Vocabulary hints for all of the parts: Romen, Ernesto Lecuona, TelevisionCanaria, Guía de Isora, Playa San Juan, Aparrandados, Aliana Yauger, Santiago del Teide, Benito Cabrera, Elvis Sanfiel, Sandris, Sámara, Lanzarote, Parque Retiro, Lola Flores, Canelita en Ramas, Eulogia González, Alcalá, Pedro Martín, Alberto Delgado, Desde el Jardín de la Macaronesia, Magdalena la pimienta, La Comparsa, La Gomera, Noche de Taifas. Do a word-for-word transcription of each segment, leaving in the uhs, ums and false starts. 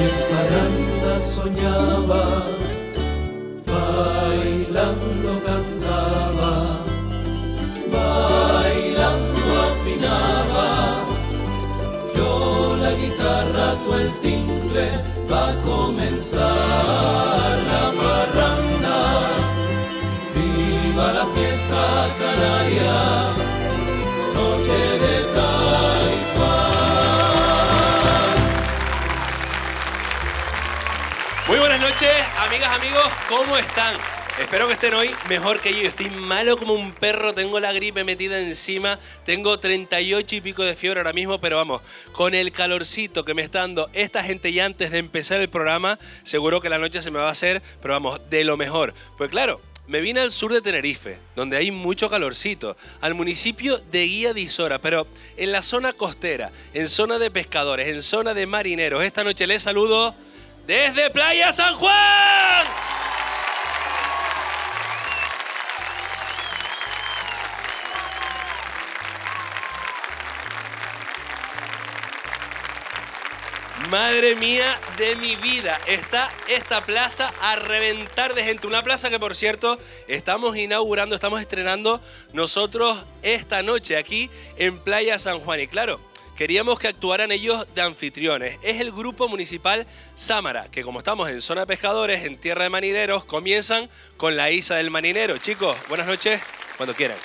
noches parrandas soñaba, bailando cantaba, bailando afinaba. Yo la guitarra, tú el timbre, va a comenzar la parranda. Viva la fiesta canaria, noche de Taifas. Muy buenas noches, amigas, amigos, ¿cómo están? Espero que estén hoy mejor que yo. Estoy malo como un perro, tengo la gripe metida encima, tengo treinta y ocho y pico de fiebre ahora mismo, pero vamos, con el calorcito que me está dando esta gente ya antes de empezar el programa, seguro que la noche se me va a hacer, pero vamos, de lo mejor. Pues claro, me vine al sur de Tenerife, donde hay mucho calorcito, al municipio de Guía de Isora, pero en la zona costera, en zona de pescadores, en zona de marineros. Esta noche les saludo desde Playa San Juan. Madre mía de mi vida, está esta plaza a reventar de gente. Una plaza que, por cierto, estamos inaugurando, estamos estrenando nosotros esta noche aquí en Playa San Juan. Y claro, queríamos que actuaran ellos de anfitriones. Es el grupo municipal Sámara, que como estamos en zona de pescadores, en tierra de marineros, comienzan con la Isa del Marinero. Chicos, buenas noches, cuando quieran.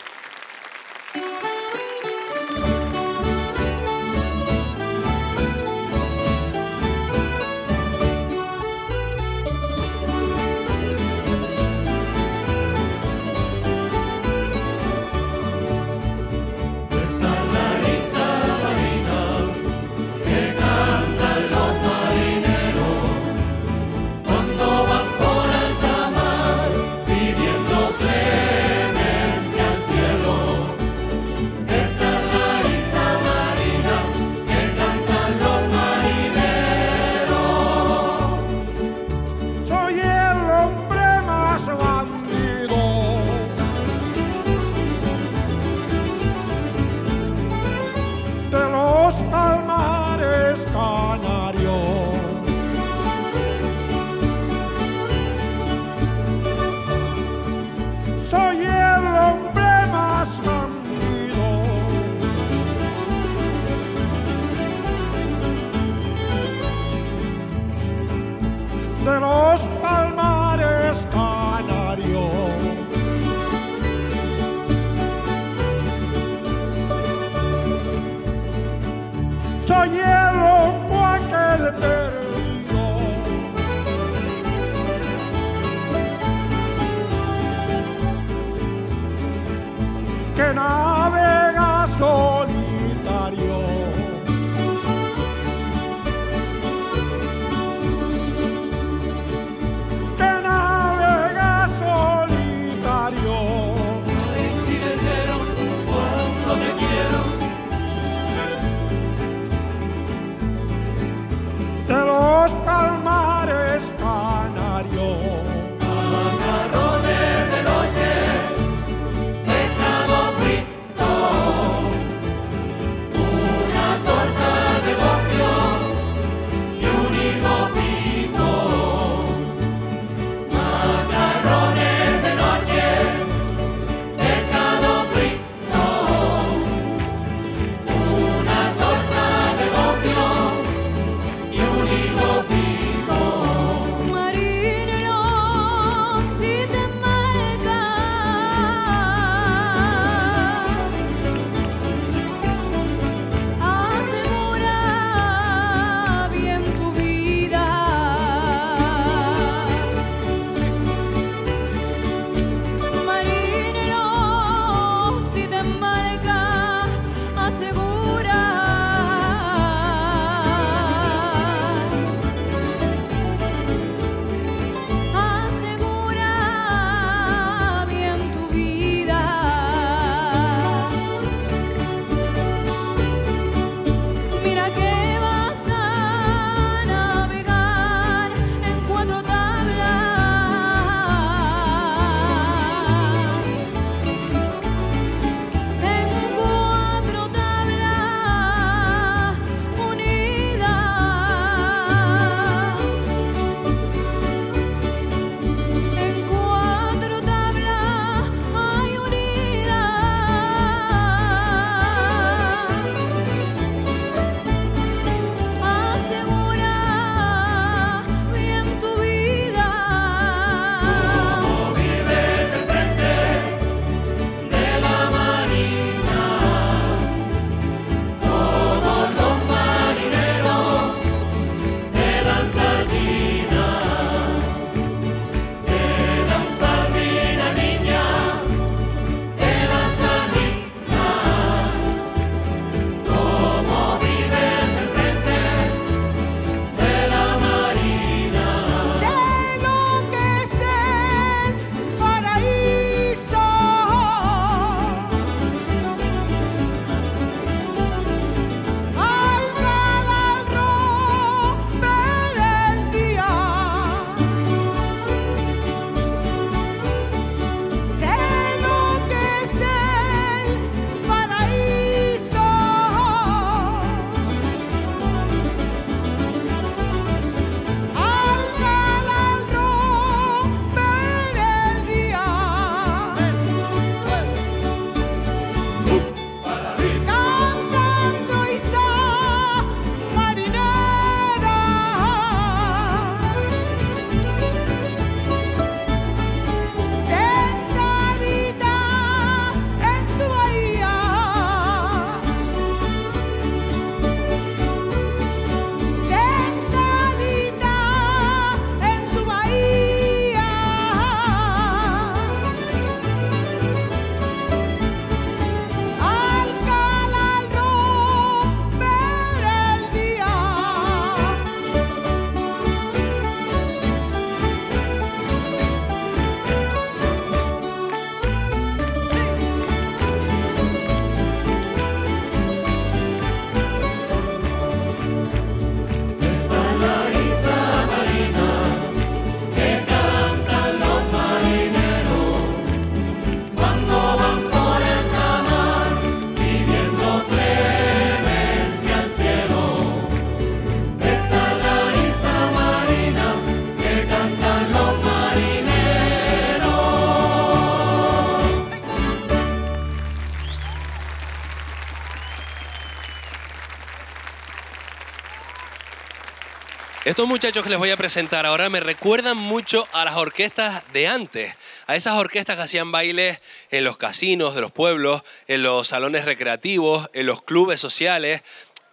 Estos muchachos que les voy a presentar ahora me recuerdan mucho a las orquestas de antes, a esas orquestas que hacían bailes en los casinos de los pueblos, en los salones recreativos, en los clubes sociales.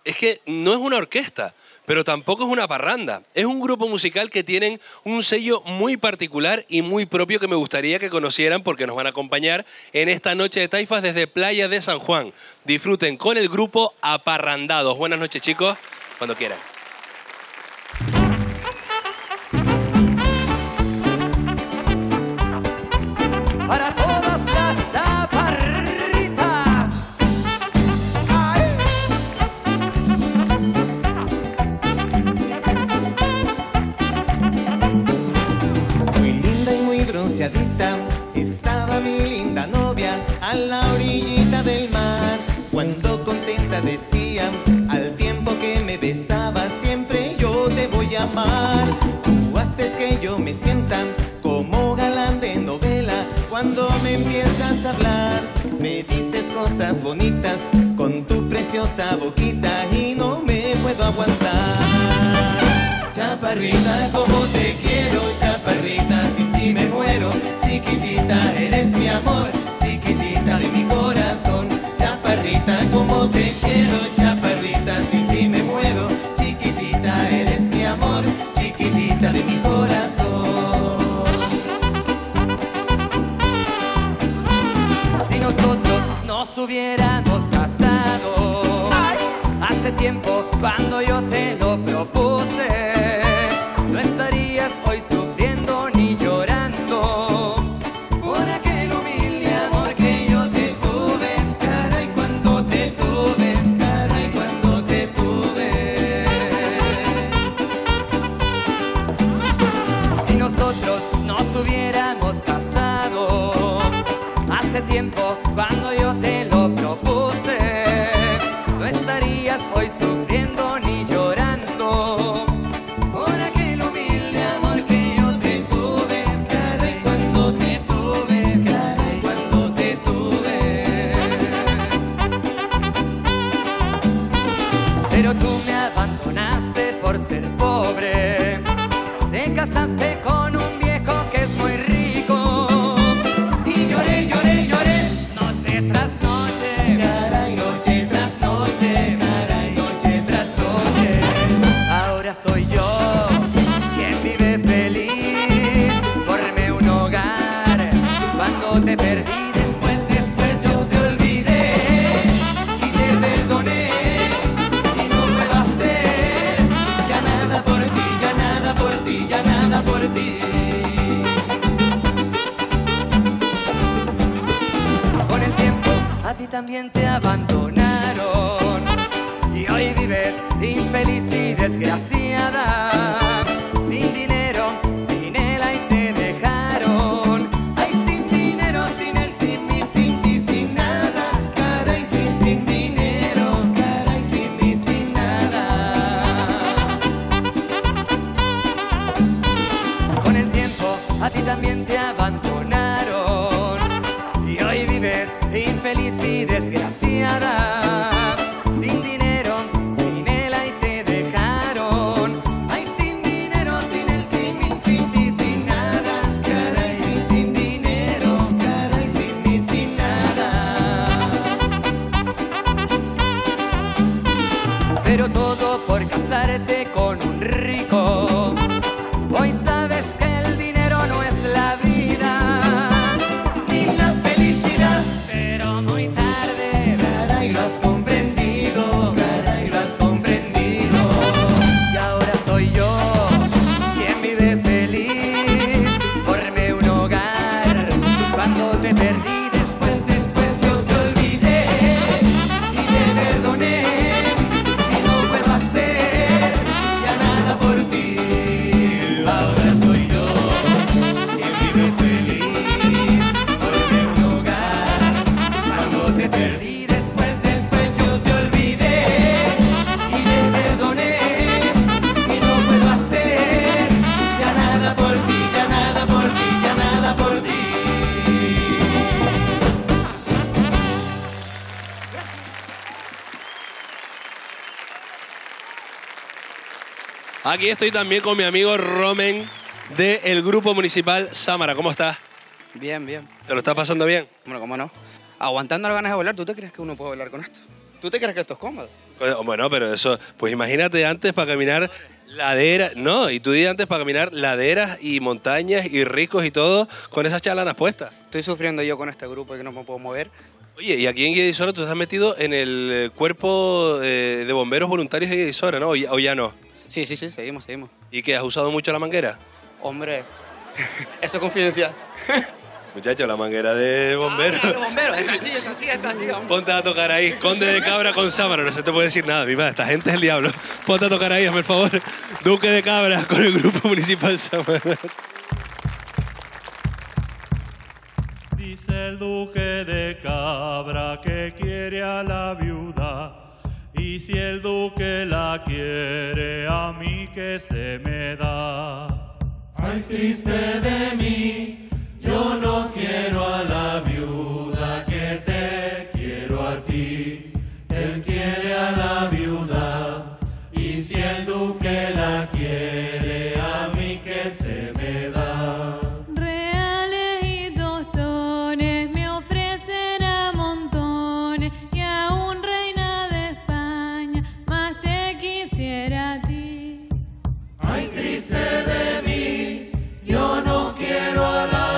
Es que no es una orquesta, pero tampoco es una parranda. Es un grupo musical que tienen un sello muy particular y muy propio que me gustaría que conocieran porque nos van a acompañar en esta noche de Taifas desde Playa de San Juan. Disfruten con el grupo Aparrandados. Buenas noches, chicos, cuando quieran. Estaba mi linda novia a la orillita del mar. Cuando contenta decía, al tiempo que me besaba, siempre yo te voy a amar. Tú haces que yo me sienta como galán de novela. Cuando me empiezas a hablar, me dices cosas bonitas con tu preciosa boquita y no me puedo aguantar. Chaparrita, como te quiero, chaparrita, sin ti me muero. Chiquitita, eres mi amor, chiquitita de mi corazón. Chaparrita, como te quiero, chaparrita, sin ti me muero. Chiquitita, eres mi amor, chiquitita de mi corazón. Si nosotros nos hubiéramos casado hace tiempo, cuando yo te lo propuse, no estarías hoy sufriendo ni llorando por aquel humilde amor que yo te tuve. Caray, cuánto te tuve, caray, cuánto te tuve. Si nosotros nos hubiéramos casado hace tiempo, cuando yo te lo propuse, no estarías hoy sufriendo ni llorando. Casaste con un viejo que es muy rico y lloré, lloré, lloré noche tras noche, caray, noche tras noche, caray, noche tras noche. Ahora soy yo quien vive feliz, formé un hogar cuando te perdí. También te abandonaron y hoy vives infeliz y desgraciada, sin dinero, sin él, ahí te dejaron. Ay, sin dinero, sin él, sin mí, sin ti, sin nada. Caray, sin, sin dinero, caray, sin mí, sin nada. Con el tiempo a ti también te abandonaron y hoy vives infeliz y desgraciada, sin dinero, sin él, ahí te dejaron. Ay, sin dinero, sin él, sin mí, sin ti, sin nada. Caray, sin, sin dinero, caray, sin mí, sin nada. Pero todo por casarte con un rico. Hoy sabes que el dinero no es la vida. Aquí estoy también con mi amigo Romen del Grupo Municipal Sámara. ¿Cómo estás? Bien, bien. ¿Te lo estás pasando bien? Bueno, ¿cómo no? Aguantando las ganas de volar, ¿tú te crees que uno puede volar con esto? ¿Tú te crees que esto es cómodo? Bueno, pero eso... Pues imagínate antes para caminar laderas... No, y tú di antes para caminar laderas y montañas y ricos y todo con esas chalanas puestas. Estoy sufriendo yo con este grupo y que no me puedo mover. Oye, y aquí en Guía de Isora tú estás metido en el cuerpo de, de bomberos voluntarios de Guía de Isora, ¿no? O ya, o ya no. Sí, sí, sí, seguimos, seguimos. ¿Y qué? ¿Has usado mucho la manguera? Hombre, eso es confidencial. Muchachos, la manguera de bomberos. Ah, de bomberos, es así, es así, es así. Hombre. Ponte a tocar ahí, Conde de Cabra con Sámara. No se te puede decir nada, mi madre, esta gente es el diablo. Ponte a tocar ahí, hazme el favor. Duque de Cabra con el Grupo Municipal Sámara. Dice el Duque de Cabra que quiere a la viuda. Y si el Duque la quiere, a mí que se me da. Ay, triste de mí. Yo no quiero a la viuda, que te quiero a ti. Él quiere a la viuda, y si el duque la quiere, a mí que se me da. Reales y tostones me ofrecen a montones, y aún reina de España, más te quisiera a ti. Ay, triste de mí, yo no quiero a la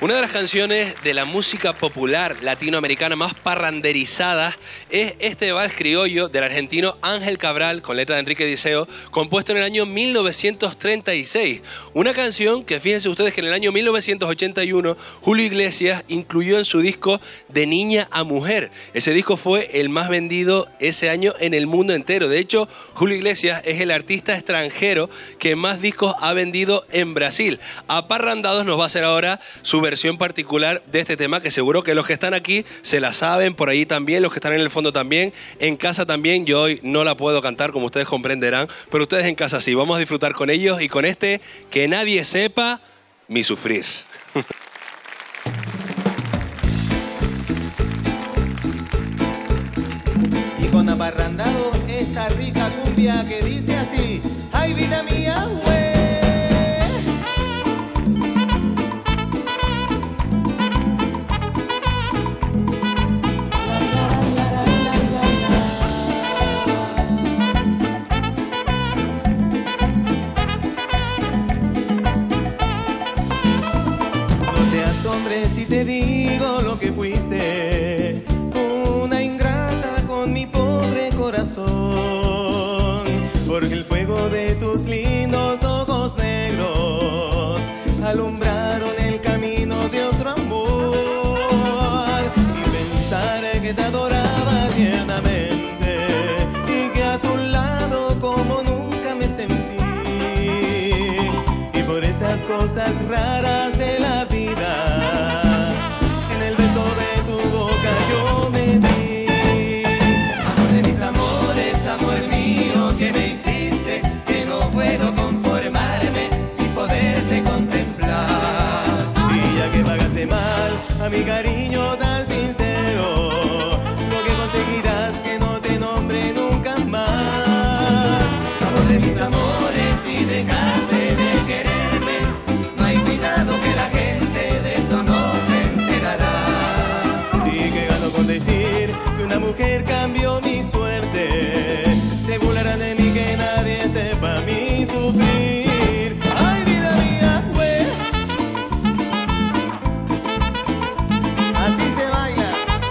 Una de las canciones de la música popular latinoamericana más parranderizada es este vals criollo del argentino Ángel Cabral, con letra de Enrique Diceo, compuesto en el año mil novecientos treinta y seis. Una canción que, fíjense ustedes, que en el año mil novecientos ochenta y uno Julio Iglesias incluyó en su disco De Niña a Mujer. Ese disco fue el más vendido ese año en el mundo entero. De hecho, Julio Iglesias es el artista extranjero que más discos ha vendido en Brasil. Aparrandados nos va a hacer ahora su versión particular de este tema, que seguro que los que están aquí se la saben, por ahí también, los que están en el fondo también, en casa también. Yo hoy no la puedo cantar, como ustedes comprenderán, pero ustedes en casa sí. Vamos a disfrutar con ellos y con este Que Nadie Sepa Mi Sufrir. Y con Aparrandado esta rica cumbia que dice así: ¡Ay, vida mía, güey! Si te digo lo que fuiste, una ingrata con mi pobre corazón, porque el fuego de tus lindos ojos negros alumbraron el camino de otro amor. Y pensar que te adoraba tiernamente y que a tu lado como nunca me sentí, y por esas cosas raras de la vida, mi cariño tan sincero, lo que conseguirás que no te nombre nunca más. Amor de mis amores, si dejaste de quererme, no hay cuidado que la gente de eso no se enterará. Y que gano con decir que una mujer cambió mi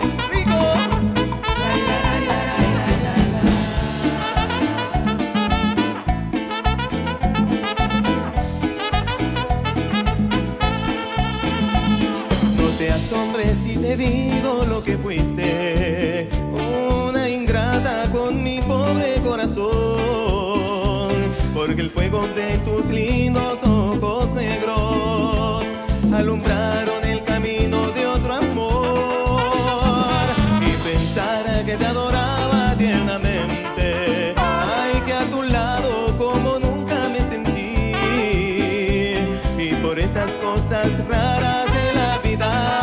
suerte, se burlarán de mí, que nadie sepa mi sufrir. Digo lo que fuiste, una ingrata con mi pobre corazón, porque el fuego de tus lindos ojos negros alumbraron el camino de otro amor. Y pensar que te adoraba tiernamente, ay, que a tu lado como nunca me sentí, y por esas cosas raras de la vida,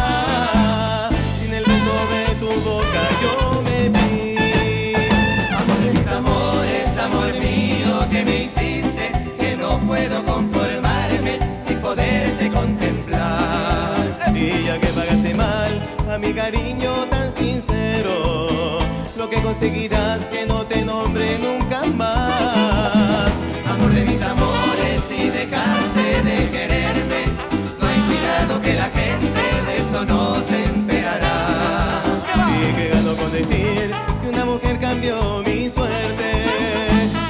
puedo conformarme sin poderte contemplar. Y ya que pagaste mal a mi cariño tan sincero, lo que conseguirás que no te nombre nunca más. Amor de mis amores, si dejaste de quererme, no hay cuidado que la gente de eso no se enterará. Y que gano con decir que una mujer cambió mi suerte,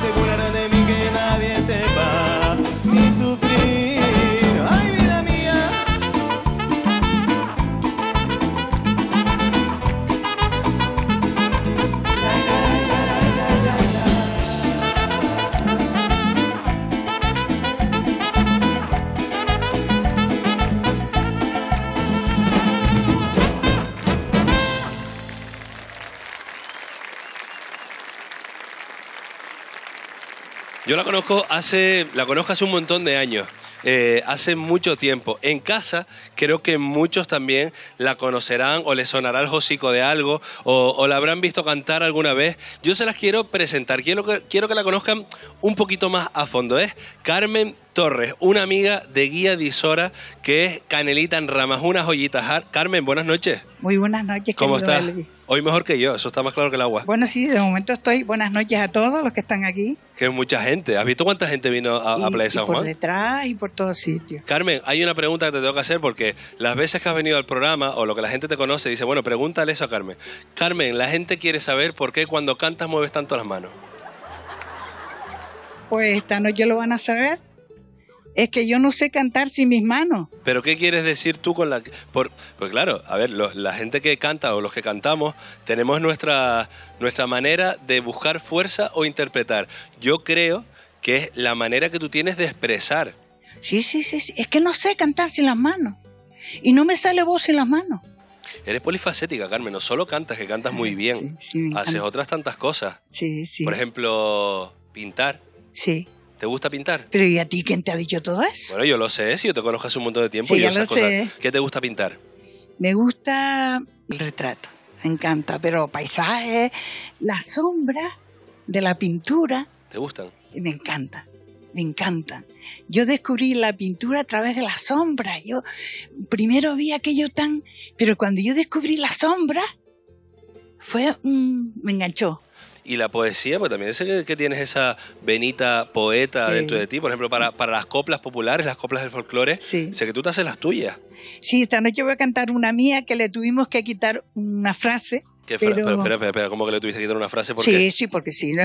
se burlarán de mí, que nadie sepa mi sufrir. Ay, vida mía. La, la, la, la, la, la. Yo la conozco hace, la conozco hace un montón de años. Eh, hace mucho tiempo. En casa creo que muchos también la conocerán o les sonará el hocico de algo o, o la habrán visto cantar alguna vez. Yo se las quiero presentar, quiero que, quiero que la conozcan un poquito más a fondo. Es Carmen Torres, una amiga de Guía de Isora, que es Canelita en Ramas, una joyita. Carmen, buenas noches. Muy buenas noches, ¿cómo estás? Elvis. Hoy mejor que yo, eso está más claro que el agua. Bueno, sí, de momento estoy. Buenas noches a todos los que están aquí. Que mucha gente. ¿Has visto cuánta gente vino a, sí, a Playa San Juan? Por detrás y por todos sitios. Carmen, hay una pregunta que te tengo que hacer porque las veces que has venido al programa o lo que la gente te conoce dice, bueno, pregúntale eso a Carmen. Carmen, la gente quiere saber por qué cuando cantas mueves tanto las manos. Pues esta noche lo van a saber. Es que yo no sé cantar sin mis manos. ¿Pero qué quieres decir tú con la...? Por, pues claro, a ver, los, la gente que canta o los que cantamos tenemos nuestra, nuestra manera de buscar fuerza o interpretar. Yo creo que es la manera que tú tienes de expresar. Sí, sí, sí, sí. Es que no sé cantar sin las manos. Y no me sale voz sin las manos. Eres polifacética, Carmen. No solo cantas, que cantas muy bien. Sí, sí, haces otras tantas cosas. Sí, sí. Por ejemplo, pintar. Sí. ¿Te gusta pintar? Pero ¿y a ti quién te ha dicho todo eso? Bueno, yo lo sé, si yo te conozco hace un montón de tiempo. Sí, ya lo sé. ¿Qué te gusta pintar? Me gusta el retrato, me encanta, pero paisajes, las sombras de la pintura. ¿Te gustan? Me encanta, me encanta. Yo descubrí la pintura a través de las sombras. Yo primero vi aquello tan... Pero cuando yo descubrí las sombras, fue... Mmm, me enganchó. Y la poesía, pues también sé que, que tienes esa venita poeta sí. dentro de ti. Por ejemplo, para, para las coplas populares, las coplas del folclore, sí. sé que tú te haces las tuyas. Sí, esta noche voy a cantar una mía que le tuvimos que quitar una frase. ¿Qué fra pero... Pero, espera, espera, espera, ¿cómo que le tuviste que quitar una frase? ¿Por sí, qué? sí, porque sí. ¿no?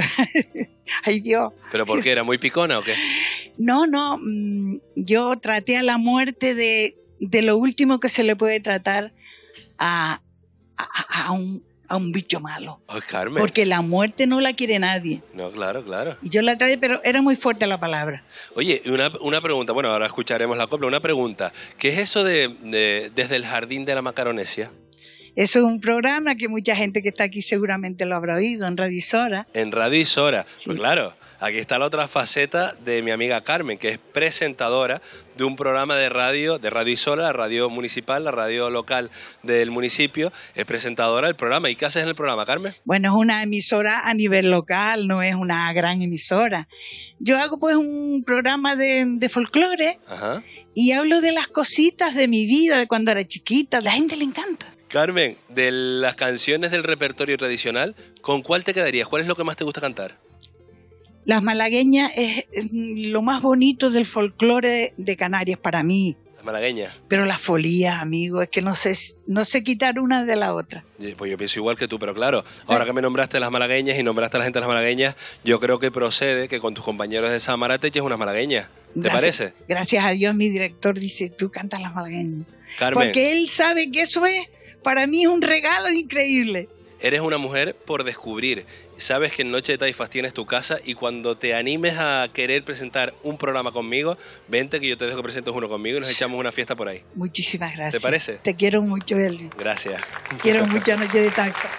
Ay, Dios. ¿Pero por qué? ¿Era muy picona o qué? No, no. Yo traté a la muerte de, de lo último que se le puede tratar a, a, a un... a un bicho malo. Ay, Carmen. Porque la muerte no la quiere nadie. No, claro, claro. Y yo la traje, pero era muy fuerte la palabra. Oye, una, una pregunta, bueno, ahora escucharemos la copla, una pregunta. ¿Qué es eso de, de Desde el Jardín de la Macaronesia? Eso es un programa que mucha gente que está aquí seguramente lo habrá oído, en Radio Isora. En Radio Isora, sí. Pues claro. Aquí está la otra faceta de mi amiga Carmen, que es presentadora de un programa de radio, de Radio Isora, la radio municipal, la radio local del municipio. Es presentadora del programa. ¿Y qué haces en el programa, Carmen? Bueno, es una emisora a nivel local, no es una gran emisora. Yo hago pues un programa de, de folclore. Ajá. Y hablo de las cositas de mi vida, de cuando era chiquita. La gente le encanta. Carmen, de las canciones del repertorio tradicional, ¿con cuál te quedarías? ¿Cuál es lo que más te gusta cantar? Las malagueñas es lo más bonito del folclore de Canarias para mí. Las malagueñas. Pero las folías, amigo, es que no sé, no sé quitar una de la otra. Pues yo pienso igual que tú, pero claro, ahora que me nombraste las malagueñas y nombraste a la gente de las malagueñas, yo creo que procede que con tus compañeros de Sámara te eches unas malagueñas. ¿Te gracias, parece? Gracias a Dios mi director dice, tú cantas las malagueñas. Carmen. Porque él sabe que eso es, para mí es un regalo increíble. Eres una mujer por descubrir. Sabes que en Noche de Taifas tienes tu casa y cuando te animes a querer presentar un programa conmigo, vente que yo te dejo que presentes uno conmigo y nos echamos una fiesta por ahí. Muchísimas gracias. ¿Te parece? Te quiero mucho, Elvis. Gracias. Quiero mucho a Noche de Taifas.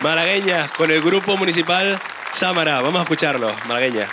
Malagueñas, con el grupo municipal Sámara. Vamos a escucharlo, malagueñas.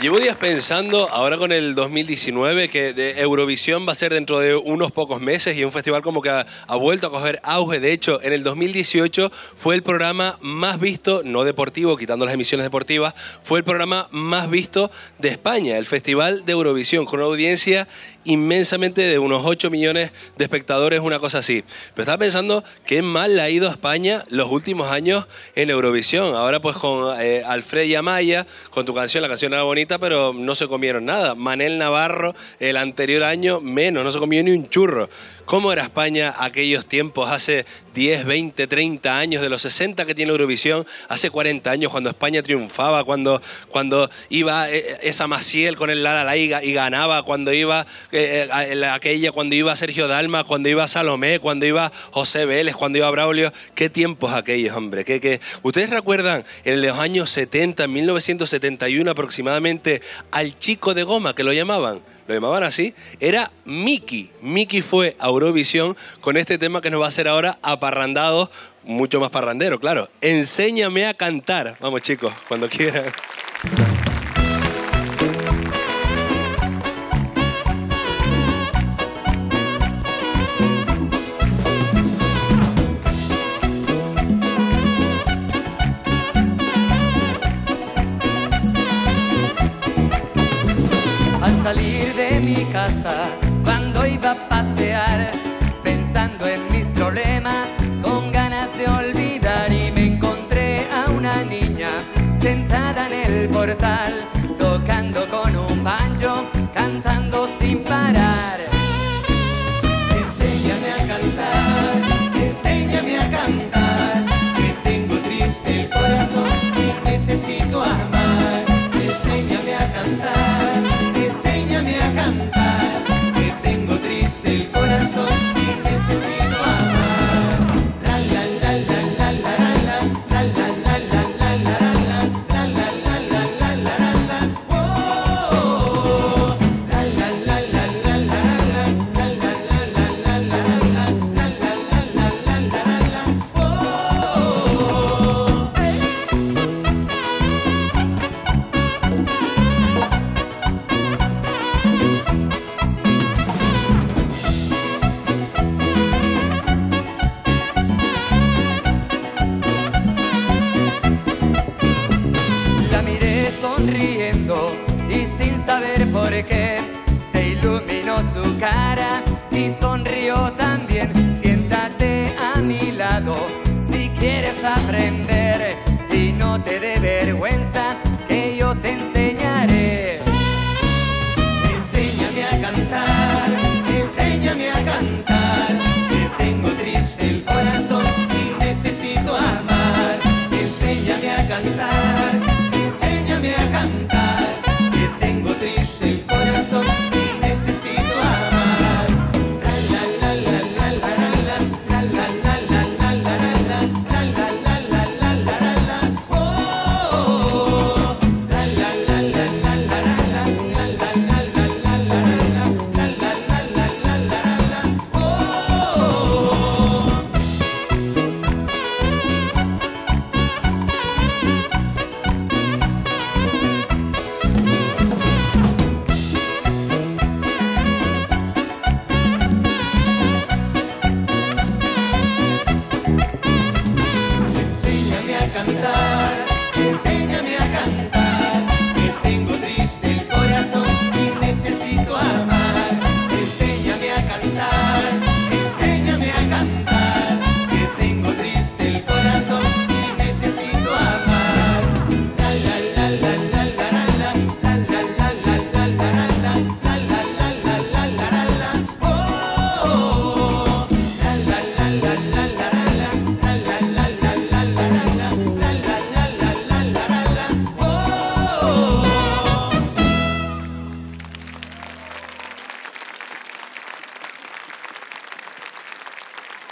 Llevo días pensando, ahora con el dos mil diecinueve, que de Eurovisión va a ser dentro de unos pocos meses y un festival como que ha, ha vuelto a coger auge. De hecho, en el dos mil dieciocho fue el programa más visto, no deportivo, quitando las emisiones deportivas, fue el programa más visto de España, el Festival de Eurovisión, con una audiencia inmensamente de unos ocho millones de espectadores, una cosa así. Pero estaba pensando qué mal ha ido a España los últimos años en Eurovisión. Ahora pues con eh, Alfred y Amaya, con tu canción, la canción era bonita, pero no se comieron nada. Manel Navarro, el anterior año, menos, no se comió ni un churro. ¿Cómo era España aquellos tiempos, hace diez, veinte, treinta años, de los sesenta que tiene Eurovisión, hace cuarenta años, cuando España triunfaba, cuando, cuando iba esa Maciel con el La La La y, y ganaba, cuando iba eh, aquella, cuando iba Sergio Dalma, cuando iba Salomé, cuando iba José Vélez, cuando iba Braulio? ¿Qué tiempos aquellos, hombre? ¿Qué, qué? ¿Ustedes recuerdan en los años setenta, en mil novecientos setenta y uno aproximadamente, al chico de goma, que lo llamaban? Lo llamaban así, era Miki. Miki fue a Eurovisión con este tema que nos va a hacer ahora Aparrandados, mucho más parrandero, claro. Enséñame a cantar. Vamos, chicos, cuando quieran. Cuando iba a pasear, pensando en mis problemas, con ganas de olvidar, y me encontré a una niña sentada en el portal, tocando con un banjo, cantando sin parar. Enséñame a cantar, enséñame a cantar, que tengo triste el corazón y necesito amar. Enséñame a cantar, enséñame a cantar,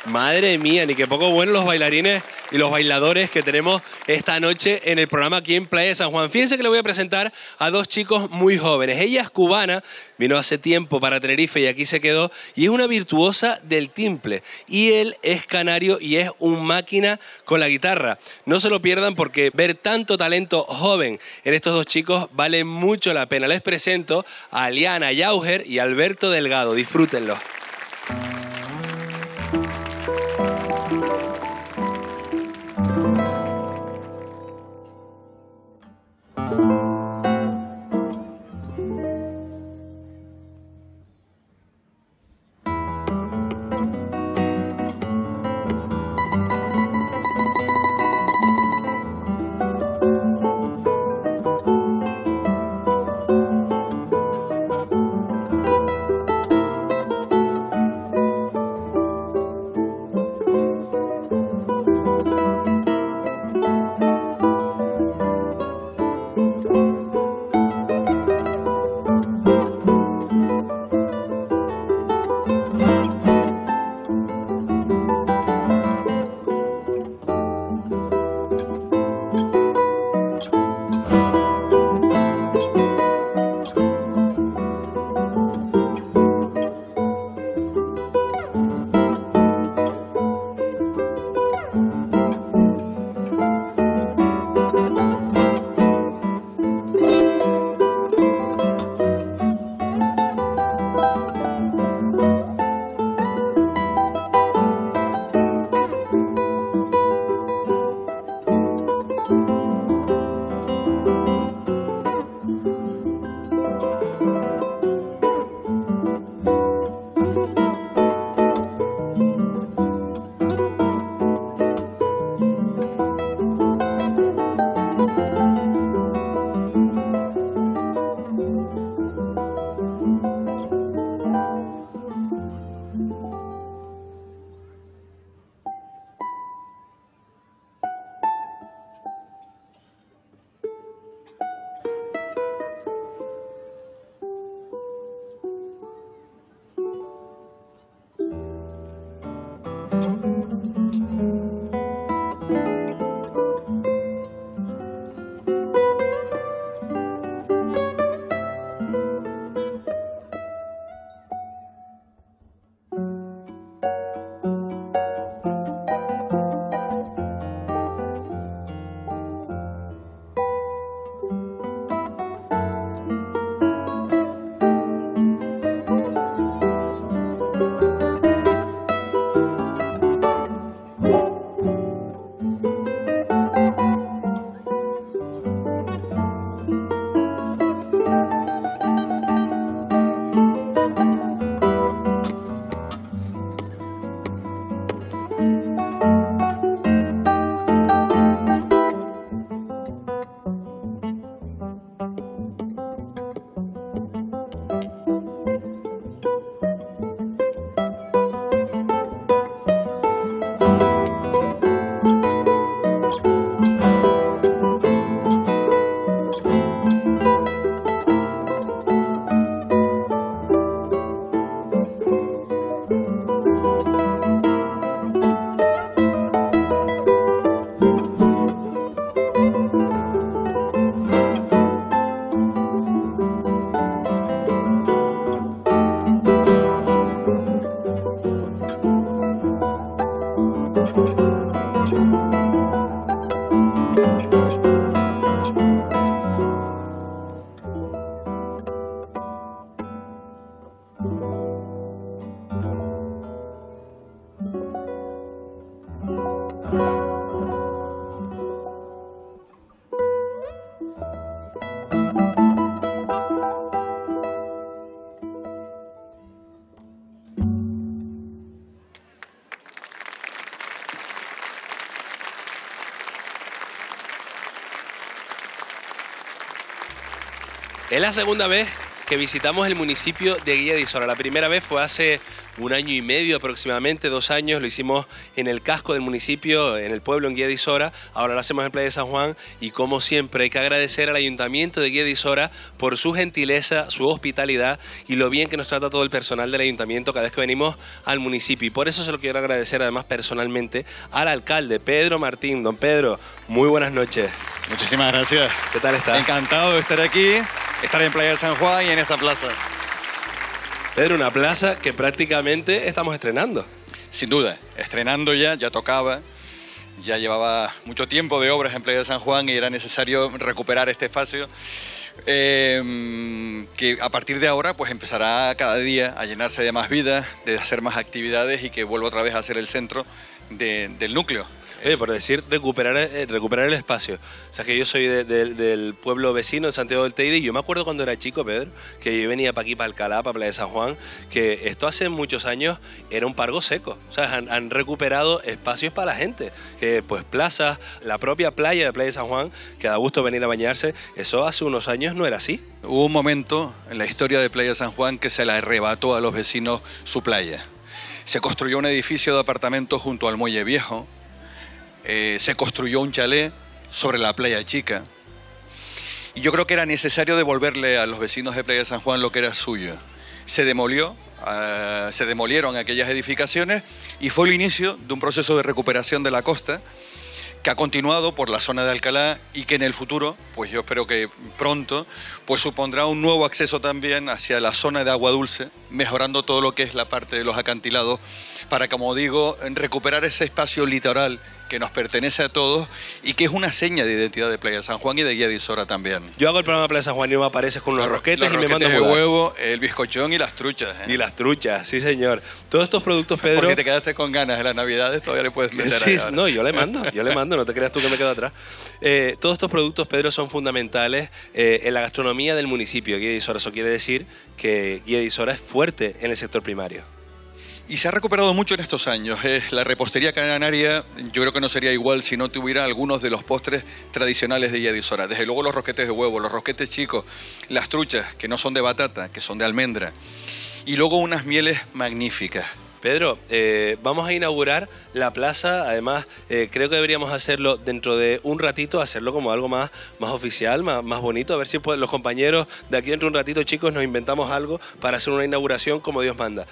madre mía, ni que poco bueno los bailarines y los bailadores que tenemos esta noche en el programa aquí en Playa de San Juan. Fíjense que le voy a presentar a dos chicos muy jóvenes. Ella es cubana, vino hace tiempo para Tenerife y aquí se quedó, y es una virtuosa del timple. Y él es canario y es un máquina con la guitarra. No se lo pierdan porque ver tanto talento joven en estos dos chicos vale mucho la pena. Les presento a Aliana Yauger y Alberto Delgado. Disfrútenlo. Es la segunda vez que visitamos el municipio de Guía de Isora. La primera vez fue hace un año y medio aproximadamente, dos años, lo hicimos en el casco del municipio, en el pueblo, en Guía de Isora, ahora lo hacemos en Playa San Juan y como siempre hay que agradecer al Ayuntamiento de Guía de Isora por su gentileza, su hospitalidad y lo bien que nos trata todo el personal del Ayuntamiento cada vez que venimos al municipio, y por eso se lo quiero agradecer además personalmente al alcalde Pedro Martín. Don Pedro, muy buenas noches. Muchísimas gracias. ¿Qué tal está? Encantado de estar aquí, estar en Playa San Juan y en esta plaza. Pedro, una plaza que prácticamente estamos estrenando. Sin duda, estrenando ya, ya tocaba, ya llevaba mucho tiempo de obras en Playa de San Juan y era necesario recuperar este espacio, eh, que a partir de ahora pues empezará cada día a llenarse de más vida, de hacer más actividades y que vuelva otra vez a ser el centro de, del núcleo. Oye, por decir recuperar, eh, recuperar el espacio. O sea, que yo soy de, de, del pueblo vecino, de Santiago del Teide, y yo me acuerdo cuando era chico, Pedro, que yo venía para aquí, para Alcalá, para Playa de San Juan, que esto hace muchos años era un pargo seco. O sea, han, han recuperado espacios para la gente. Que pues plazas, la propia playa de Playa de San Juan, que da gusto venir a bañarse, eso hace unos años no era así. Hubo un momento en la historia de Playa de San Juan que se le arrebató a los vecinos su playa. Se construyó un edificio de apartamentos junto al Muelle Viejo. Eh, se construyó un chalet sobre la Playa Chica. Y yo creo que era necesario devolverle a los vecinos de Playa de San Juan lo que era suyo. Se demolió, uh, se demolieron aquellas edificaciones y fue el inicio de un proceso de recuperación de la costa que ha continuado por la zona de Alcalá y que en el futuro, pues yo espero que pronto, pues supondrá un nuevo acceso también hacia la zona de Agua Dulce, mejorando todo lo que es la parte de los acantilados para, como digo, recuperar ese espacio litoral que nos pertenece a todos y que es una seña de identidad de Playa San Juan y de Guía de Isora también. Yo hago el programa de Playa San Juan y me apareces con unos los, rosquetes, los rosquetes y me mandas el huevo, el bizcochón y las truchas. ¿eh? Y las truchas, sí señor. Todos estos productos, Pedro... Por si te quedaste con ganas de las navidades, todavía le puedes meter sí, a No, yo le mando, yo le mando, no te creas tú que me quedo atrás. Eh, todos estos productos, Pedro, son fundamentales eh, en la gastronomía del municipio de Guía de Isora. Eso quiere decir que Guía de Isora es fuerte en el sector primario. Y se ha recuperado mucho en estos años. Eh, la repostería canaria yo creo que no sería igual si no tuviera algunos de los postres tradicionales de Guía de Isora. Desde luego los rosquetes de huevo, los rosquetes chicos, las truchas, que no son de batata, que son de almendra. Y luego unas mieles magníficas. Pedro, eh, vamos a inaugurar la plaza, además eh, creo que deberíamos hacerlo dentro de un ratito, hacerlo como algo más, más oficial, más, más bonito, a ver si pues, los compañeros de aquí dentro de un ratito, chicos, nos inventamos algo para hacer una inauguración como Dios manda.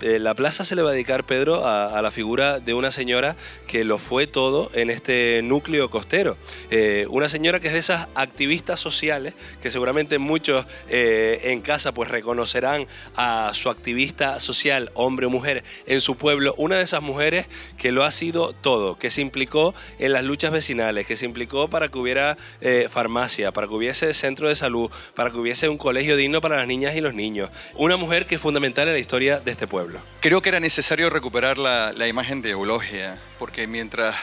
La plaza se le va a dedicar, Pedro, a, a la figura de una señora que lo fue todo en este núcleo costero. Eh, una señora que es de esas activistas sociales que seguramente muchos eh, en casa pues reconocerán a su activista social, hombre o mujer, en su pueblo. Una de esas mujeres que lo ha sido todo, que se implicó en las luchas vecinales, que se implicó para que hubiera eh, farmacia, para que hubiese centro de salud, para que hubiese un colegio digno para las niñas y los niños. Una mujer que es fundamental en la historia de este pueblo. Creo que era necesario recuperar la, la imagen de Eulogia, porque mientras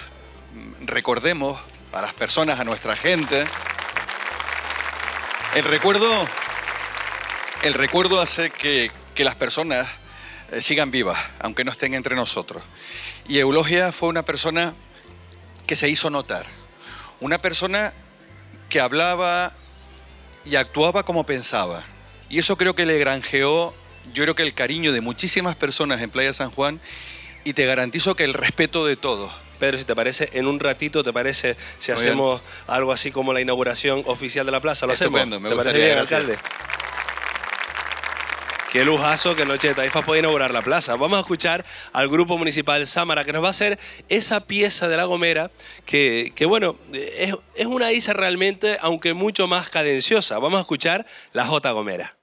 recordemos a las personas, a nuestra gente, el recuerdo, el recuerdo hace que, que las personas eh, sigan vivas, aunque no estén entre nosotros. Y Eulogia fue una persona que se hizo notar, una persona que hablaba y actuaba como pensaba. Y eso creo que le granjeó, yo creo que el cariño de muchísimas personas en Playa San Juan y te garantizo que el respeto de todos. Pedro, si te parece, en un ratito, ¿te parece si muy hacemos bien. Algo así como la inauguración oficial de la plaza? ¿Lo Estupendo, hacemos? Me ¿Te gustaría, parece bien, gracias. Alcalde? Qué lujazo que Noche de Taifas puede inaugurar la plaza. Vamos a escuchar al grupo municipal Sámara, que nos va a hacer esa pieza de La Gomera, que, que bueno, es, es una isa realmente, aunque mucho más cadenciosa. Vamos a escuchar la Jota Gomera.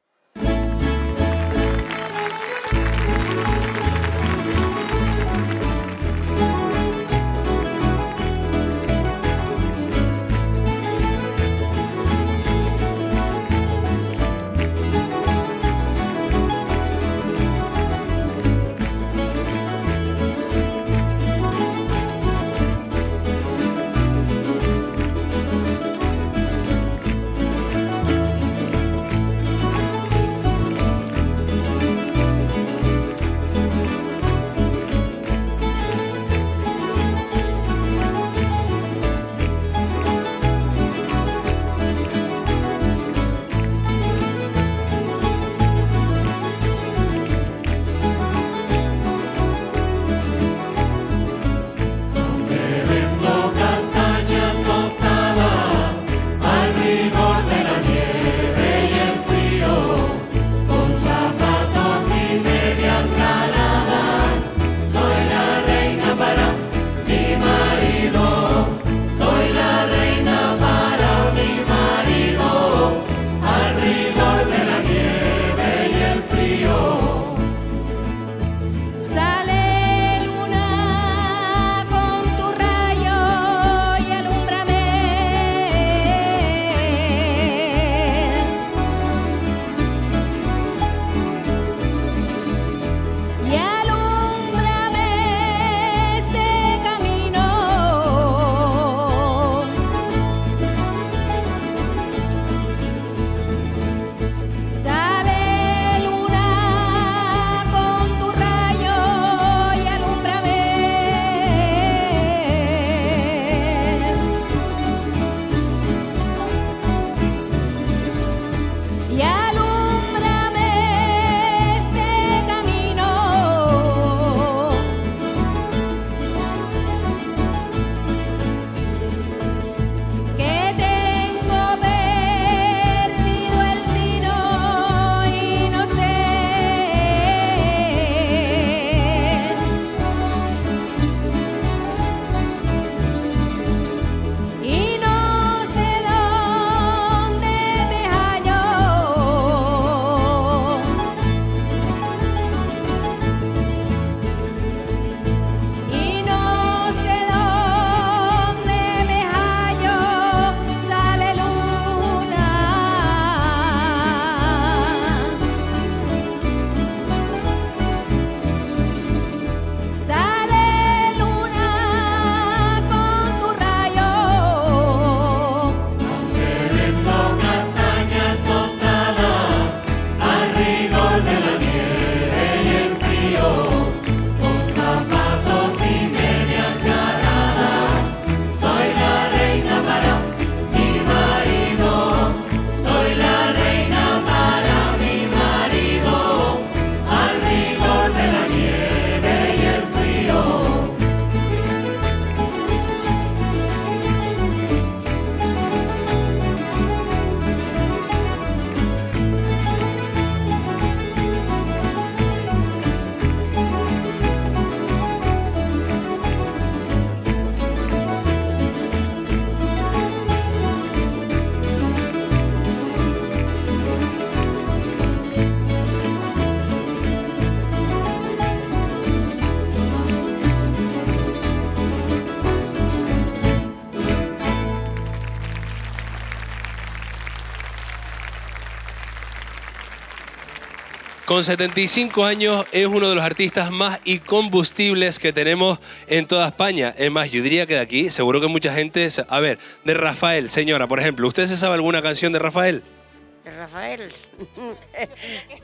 Con setenta y cinco años es uno de los artistas más incombustibles que tenemos en toda España. Es más, yo diría que de aquí seguro que mucha gente... A ver, de Rafael, señora, por ejemplo, ¿usted se sabe alguna canción de Rafael? ¿De Rafael?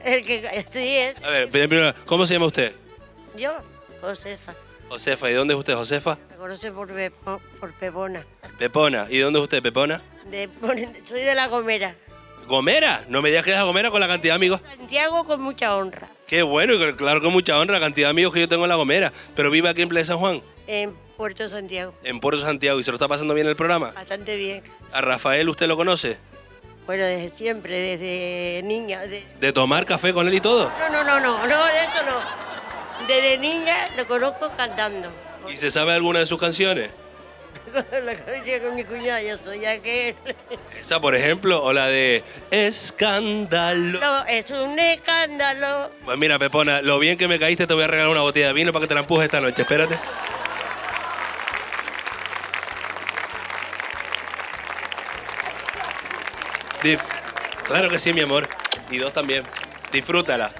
El que... Sí, es. A ver, primero, ¿cómo se llama usted? Yo, Josefa. Josefa, ¿y dónde es usted, Josefa? Me conoce por, Bepo, por Pepona. Pepona, ¿y dónde es usted, Pepona? De, soy de La Gomera. ¿Gomera? No me digas que es La Gomera con la cantidad de amigos. Santiago con mucha honra. Qué bueno, y claro, con mucha honra, la cantidad de amigos que yo tengo en La Gomera. ¿Pero vive aquí en Playa San Juan? En Puerto Santiago. En Puerto Santiago, ¿y se lo está pasando bien el programa? Bastante bien. ¿A Rafael usted lo conoce? Bueno, desde siempre, desde niña. De... ¿De tomar café con él y todo? No, no, no, no, no, de eso no. Desde niña lo conozco cantando. ¿Y se sabe alguna de sus canciones? La canción con mi cuñada, yo soy aquel. Esa, por ejemplo, o la de Escándalo. No, es un escándalo. Pues mira, Pepona, lo bien que me caíste, te voy a regalar una botella de vino para que te la empujes esta noche. Espérate. Dif claro que sí, mi amor. Y dos también. Disfrútala.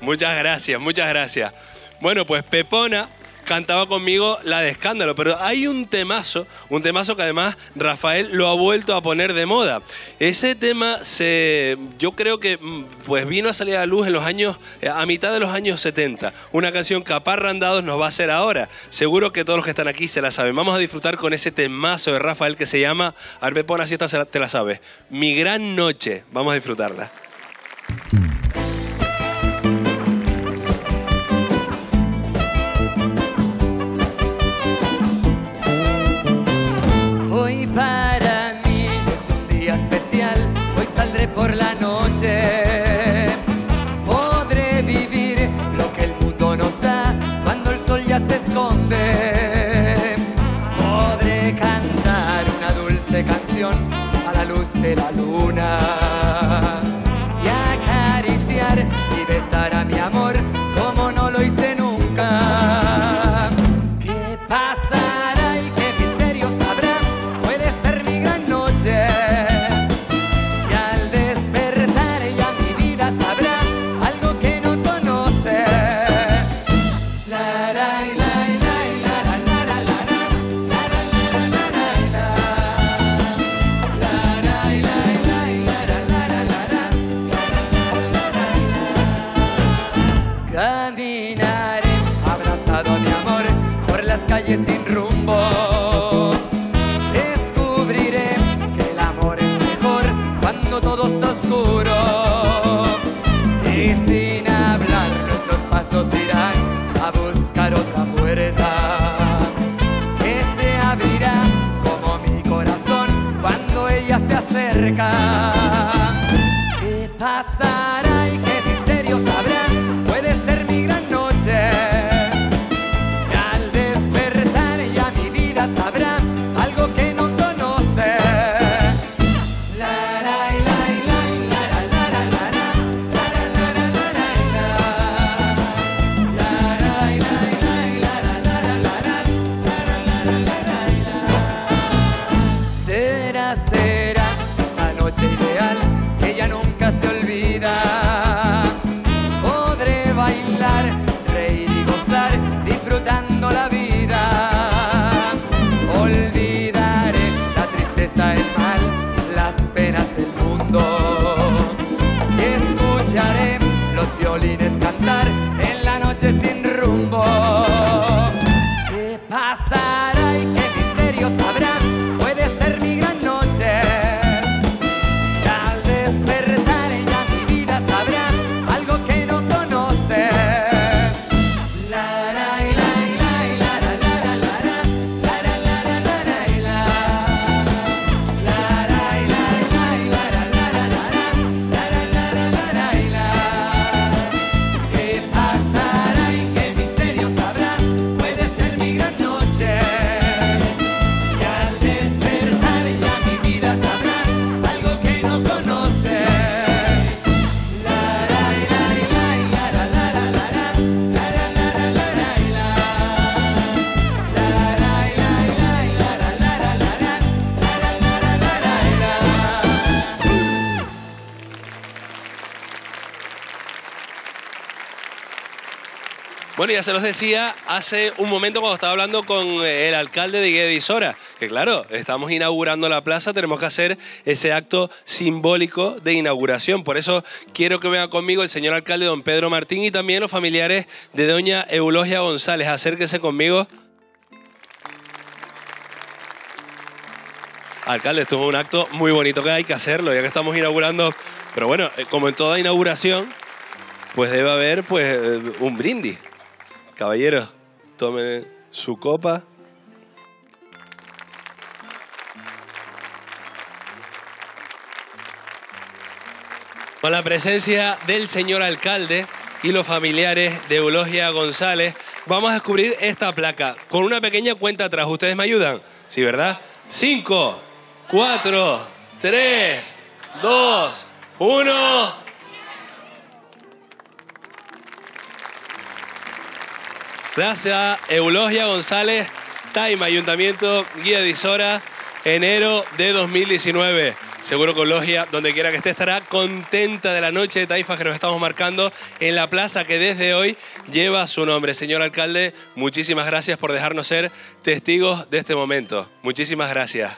Muchas gracias, muchas gracias. Bueno, pues Pepona cantaba conmigo la de Escándalo, pero hay un temazo, un temazo que además Rafael lo ha vuelto a poner de moda. Ese tema se, yo creo que pues vino a salir a la luz en los años, a mitad de los años setenta. Una canción que Aparrandados nos va a hacer ahora. Seguro que todos los que están aquí se la saben. Vamos a disfrutar con ese temazo de Rafael que se llama, a ver, pon así, esta te la sabes, Mi Gran Noche. Vamos a disfrutarla. Por la noche podré vivir lo que el mundo nos da cuando el sol ya se esconde. Podré cantar una dulce canción a la luz de la luna y acariciar y besar a mi amor como no lo hice nunca. ¿Qué pasará y qué misterio sabrá? Puede ser mi gran noche. Sin rumbo descubriré que el amor es mejor cuando todo está oscuro. Y sin hablar nuestros pasos irán a buscar otra puerta que se abrirá como mi corazón cuando ella se acerca. ¿Qué pasará y qué misterios habrá? Puede ser mi gran noche. Puede ser mi gran noche. Al despertar Bueno, ya se los decía hace un momento cuando estaba hablando con el alcalde de Guía de Isora, que claro, estamos inaugurando la plaza, tenemos que hacer ese acto simbólico de inauguración. Por eso quiero que venga conmigo el señor alcalde don Pedro Martín y también los familiares de doña Eulogia González. Acérquese conmigo. Alcalde, esto es un acto muy bonito que hay que hacerlo, ya que estamos inaugurando. Pero bueno, como en toda inauguración, pues debe haber pues un brindis. Caballeros, tomen su copa. Con la presencia del señor alcalde y los familiares de Eulogia González, vamos a descubrir esta placa. Con una pequeña cuenta atrás, ¿ustedes me ayudan? Sí, ¿verdad? cinco, cuatro, tres, dos, uno... Gracias, Eulogia González, Taima, Ayuntamiento Guía de Isora, enero de dos mil diecinueve. Seguro que Eulogia, donde quiera que esté, estará contenta de la noche de Taifas que nos estamos marcando en la plaza que desde hoy lleva su nombre. Señor alcalde, muchísimas gracias por dejarnos ser testigos de este momento. Muchísimas gracias.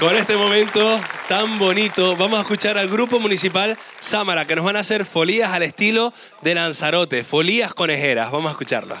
Con este momento tan bonito, vamos a escuchar al grupo municipal Sámara, que nos van a hacer folías al estilo de Lanzarote, folías conejeras. Vamos a escucharlas.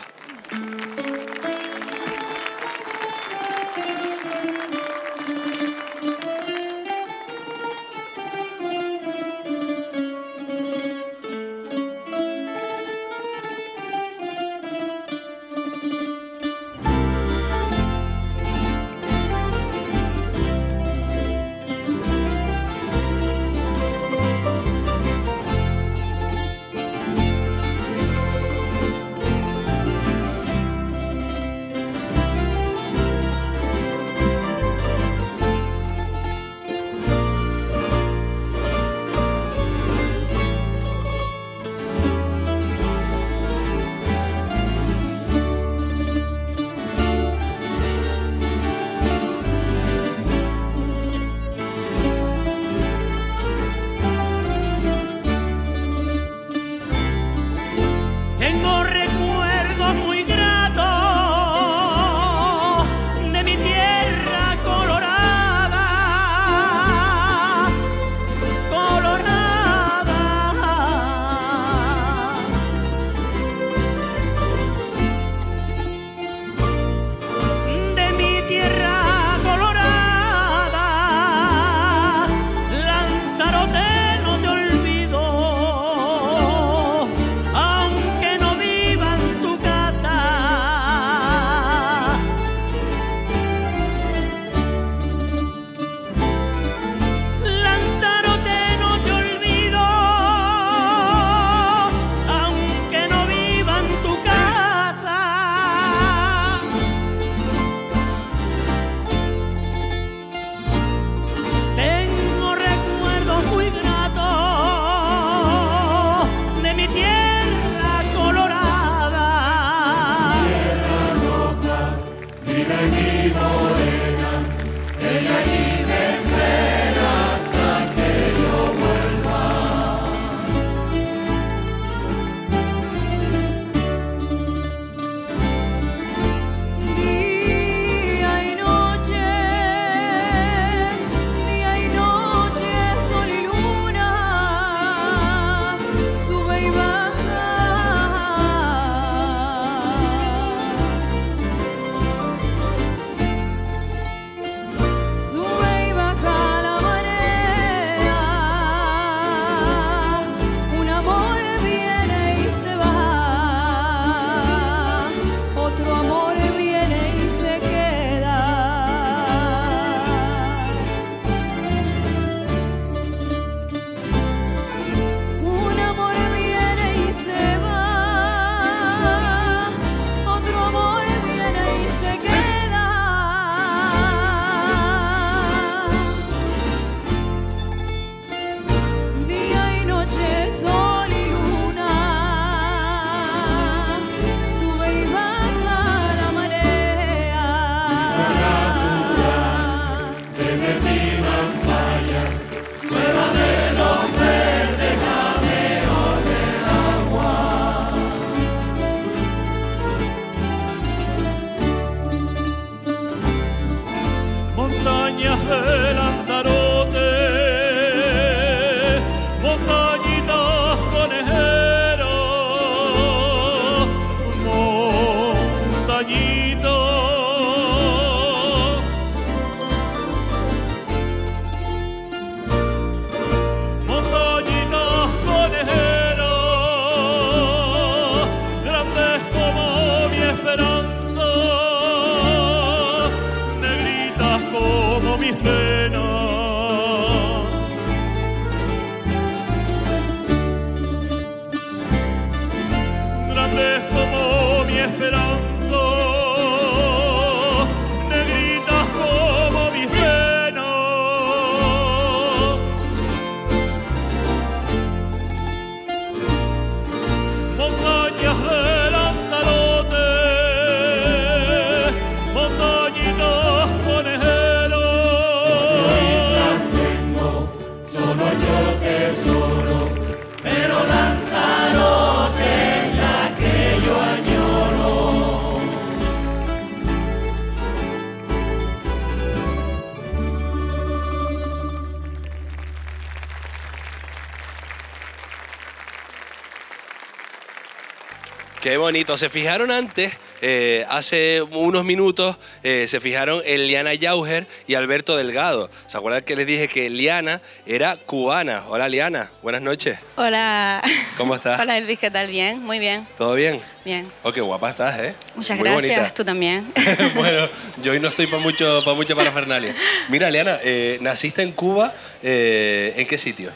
Qué bonito. Se fijaron antes, eh, hace unos minutos, eh, se fijaron en Aliana Yauger y Alberto Delgado. ¿Se acuerdan que les dije que Aliana era cubana? Hola, Aliana. Buenas noches. Hola. ¿Cómo estás? Hola, Elvis. ¿Qué tal? Bien, muy bien. ¿Todo bien? Bien. Oh, qué guapa estás, ¿eh? Muchas muy gracias. Bonita. Tú también. Bueno, yo hoy no estoy para mucho, para mucha parafernalia. Mira, Aliana, eh, naciste en Cuba. Eh, ¿En qué sitio?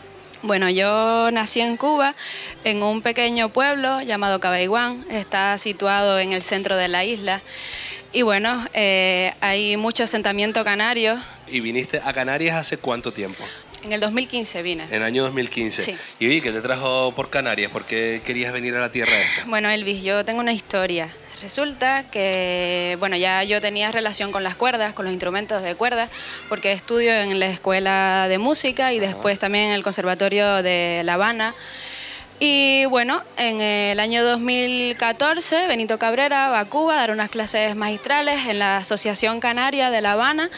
Bueno, yo nací en Cuba, en un pequeño pueblo llamado Cabaiguán. Está situado en el centro de la isla. Y bueno, eh, hay mucho asentamiento canario. ¿Y viniste a Canarias hace cuánto tiempo? En el dos mil quince vine. En el año dos mil quince. Sí. ¿Y oye, qué te trajo por Canarias? ¿Por qué querías venir a la tierra esta? Bueno, Elvis, yo tengo una historia. Resulta que, bueno, ya yo tenía relación con las cuerdas, con los instrumentos de cuerdas, porque estudio en la escuela de música y Ajá. después también en el conservatorio de La Habana. Y bueno, en el año dos mil catorce, Benito Cabrera va a Cuba a dar unas clases magistrales en la Asociación Canaria de La Habana.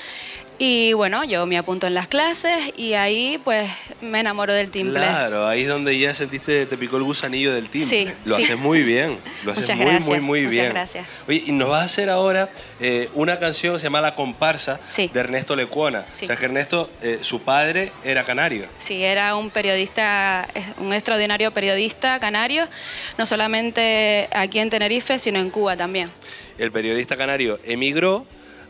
Y bueno, yo me apunto en las clases y ahí pues me enamoro del timbre. Claro, ahí es donde ya sentiste, te picó el gusanillo del timbre. Sí, lo sí. haces muy bien, lo haces Muchas muy, gracias. muy, muy bien. Muchas gracias. Oye, y nos vas a hacer ahora eh, una canción que se llama La Comparsa sí. de Ernesto Lecuona. Sí. O sea que Ernesto, eh, su padre era canario. Sí, era un periodista, un extraordinario periodista canario, no solamente aquí en Tenerife, sino en Cuba también. El periodista canario emigró.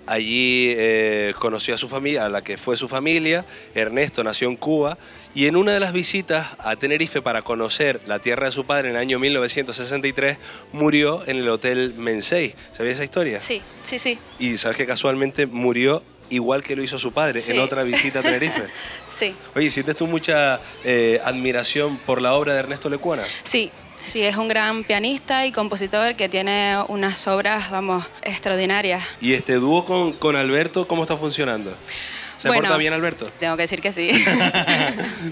Allí eh, conoció a su familia, a la que fue su familia. Ernesto nació en Cuba y en una de las visitas a Tenerife para conocer la tierra de su padre en el año mil novecientos sesenta y tres murió en el Hotel Mensei. ¿Sabías esa historia? Sí, sí, sí. Y sabes que casualmente murió igual que lo hizo su padre sí. en otra visita a Tenerife. Sí. Oye, ¿sientes tú mucha eh, admiración por la obra de Ernesto Lecuona? Sí. Sí, es un gran pianista y compositor que tiene unas obras, vamos, extraordinarias. ¿Y este dúo con, con Alberto cómo está funcionando? ¿Se bueno, porta bien Alberto? Tengo que decir que sí.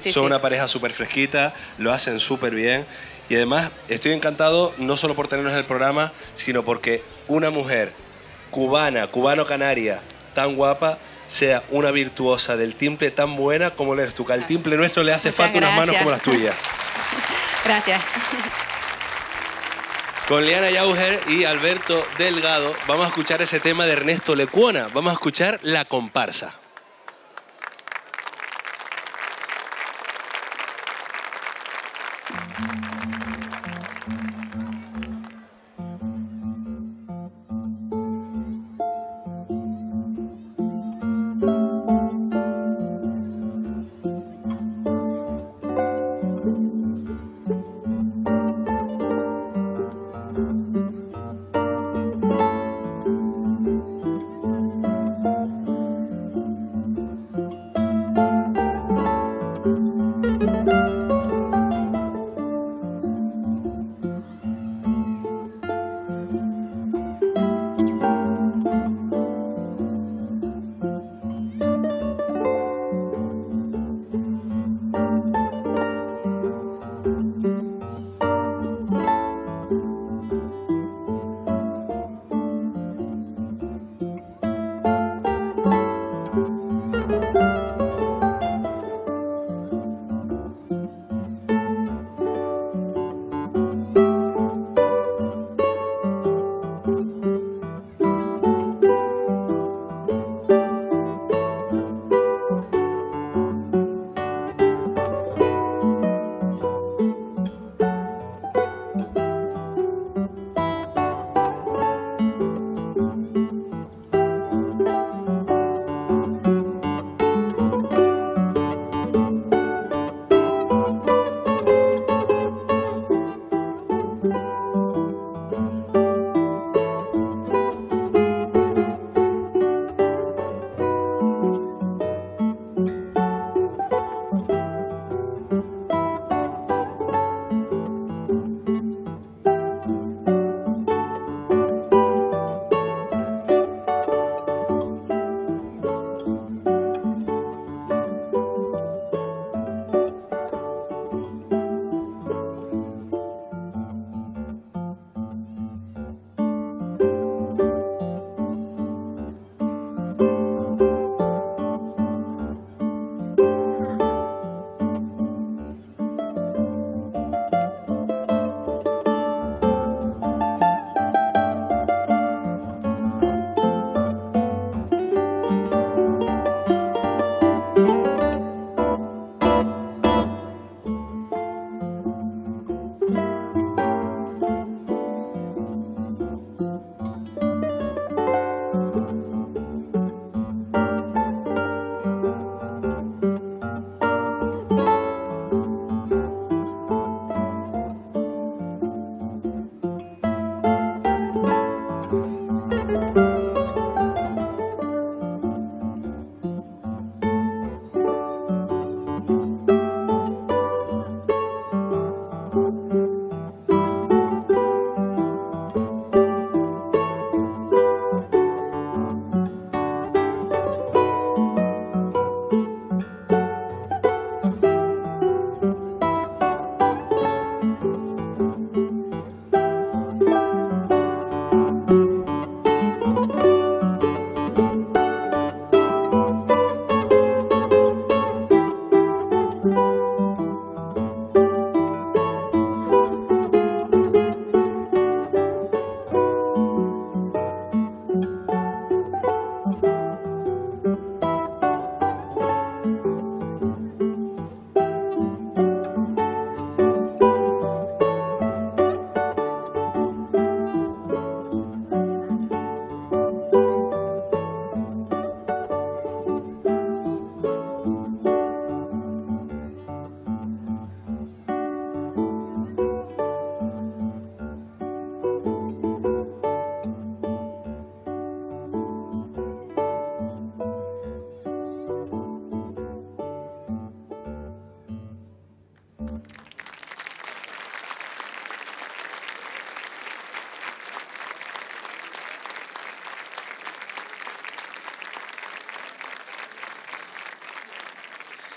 sí Son sí. una pareja súper fresquita, lo hacen súper bien. Y además estoy encantado no solo por tenernos en el programa, sino porque una mujer cubana, cubano-canaria, tan guapa, sea una virtuosa del timple tan buena como lo eres tú. Que al timple nuestro le hace Muchas falta gracias. unas manos como las tuyas. Gracias. Con Aliana Yauger y Alberto Delgado vamos a escuchar ese tema de Ernesto Lecuona. Vamos a escuchar La Comparsa.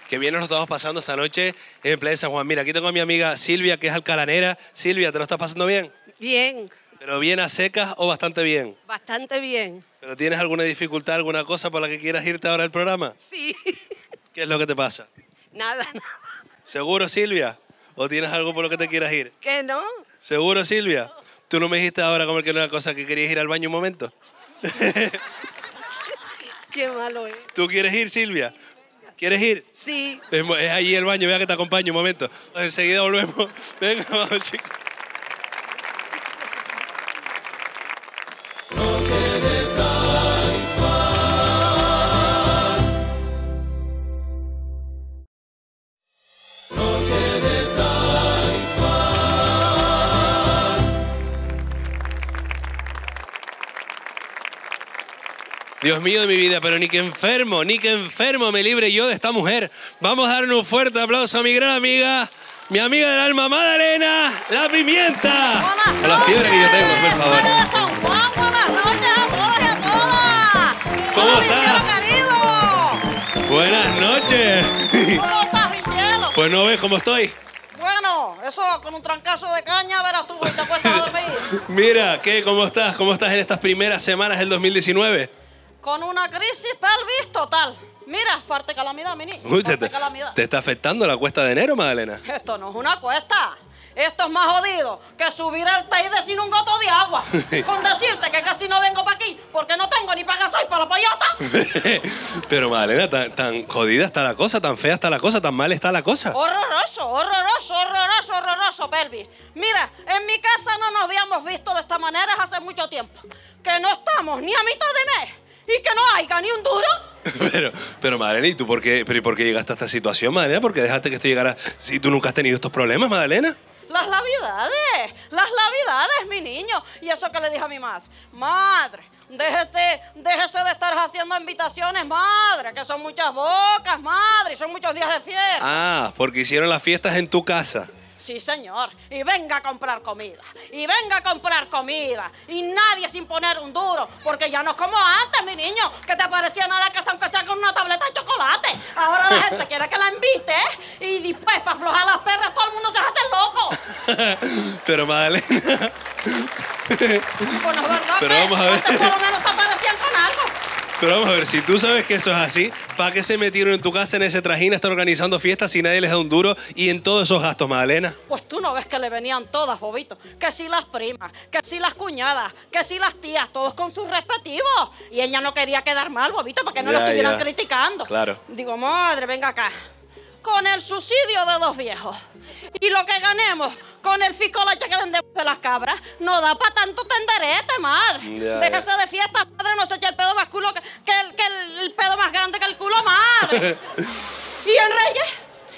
que bien nos lo estamos pasando esta noche en Playa San Juan. Mira, aquí tengo a mi amiga Silvia, que es alcalanera. Silvia, ¿te lo estás pasando bien? Bien. ¿Pero bien a secas o bastante bien? Bastante bien. ¿Pero tienes alguna dificultad, alguna cosa por la que quieras irte ahora al programa? Sí. ¿Qué es lo que te pasa? Nada, nada. ¿Seguro, Silvia? ¿O tienes algo por lo que te quieras ir? ¿Que no? ¿Seguro, Silvia? ¿Tú no me dijiste ahora como que no era cosa que querías ir al baño un momento? Qué malo es. ¿Tú quieres ir, Silvia? ¿Quieres ir? Sí. Es, es allí el baño, vea que te acompaño un momento. Enseguida volvemos. Venga, vamos, chicos. Dios mío de mi vida, pero ni que enfermo, ni que enfermo me libre yo de esta mujer. Vamos a darle un fuerte aplauso a mi gran amiga, mi amiga del alma, Magdalena la Pimienta. Buenas a las piedras que yo tengo, por favor. Buenas noches, San Juan, buenas noches, amor, a todas. ¿Cómo, ¿Cómo estás? Querido. Buenas noches. ¿Cómo estás, mi cielo? Pues no ves cómo estoy. Bueno, eso, con un trancazo de caña, verás tú, y te cuesta dormir. Mira, ¿qué? ¿Cómo estás? ¿Cómo estás en estas primeras semanas del dos mil diecinueve? Con una crisis pelvis total. Mira, fuerte calamidad, mini. Uy, fuerte te, calamidad. ¿Te está afectando la cuesta de enero, Magdalena? Esto no es una cuesta. Esto es más jodido que subir al Teide sin un goto de agua. Con decirte que casi no vengo para aquí porque no tengo ni para gasoil para la payota. Pero, Magdalena, tan, tan jodida está la cosa, tan fea está la cosa, tan mal está la cosa. Horroroso, horroroso, horroroso, horroroso, pelvis. Mira, en mi casa no nos habíamos visto de esta manera hace mucho tiempo. Que no estamos ni a mitad de mes. ¿Y que no haya ni un duro? Pero, pero Magdalena, ¿y tú por qué, pero, por qué llegaste a esta situación, Magdalena? ¿Por qué dejaste que esto llegara si tú nunca has tenido estos problemas, Magdalena? Las navidades, las navidades, mi niño. Y eso que le dije a mi madre. Madre, déjete, déjese de estar haciendo invitaciones, madre, que son muchas bocas, madre, y son muchos días de fiesta. Ah, porque hicieron las fiestas en tu casa. Sí, señor. Y venga a comprar comida. Y venga a comprar comida. Y nadie sin poner un duro. Porque ya no es como antes, mi niño, que te aparecían a la casa aunque sea con una tableta de chocolate. Ahora la gente quiere que la invite, ¿eh? Y después, para aflojar las perras, todo el mundo se hace loco. Pero, Magdalena... Bueno, es verdad, pero vamos a ver... Antes por lo menos te aparecían con algo. Pero vamos a ver, si tú sabes que eso es así, ¿para qué se metieron en tu casa en ese trajín a estar organizando fiestas si nadie les da un duro y en todos esos gastos, Magdalena? Pues tú no ves que le venían todas, bobito. Que si las primas, que si las cuñadas, que si las tías, todos con sus respectivos. Y ella no quería quedar mal, bobito, para que no ya, lo estuvieran ya. criticando. Claro. Digo, madre, venga acá. Con el subsidio de los viejos y lo que ganemos con el ficolache que vendemos de las cabras, no da para tanto tenderete, madre. Yeah, Déjese yeah. de fiesta, madre, no se eche el pedo más culo que, que, el, que el, el pedo más grande que el culo, madre. ¿Y en Reyes?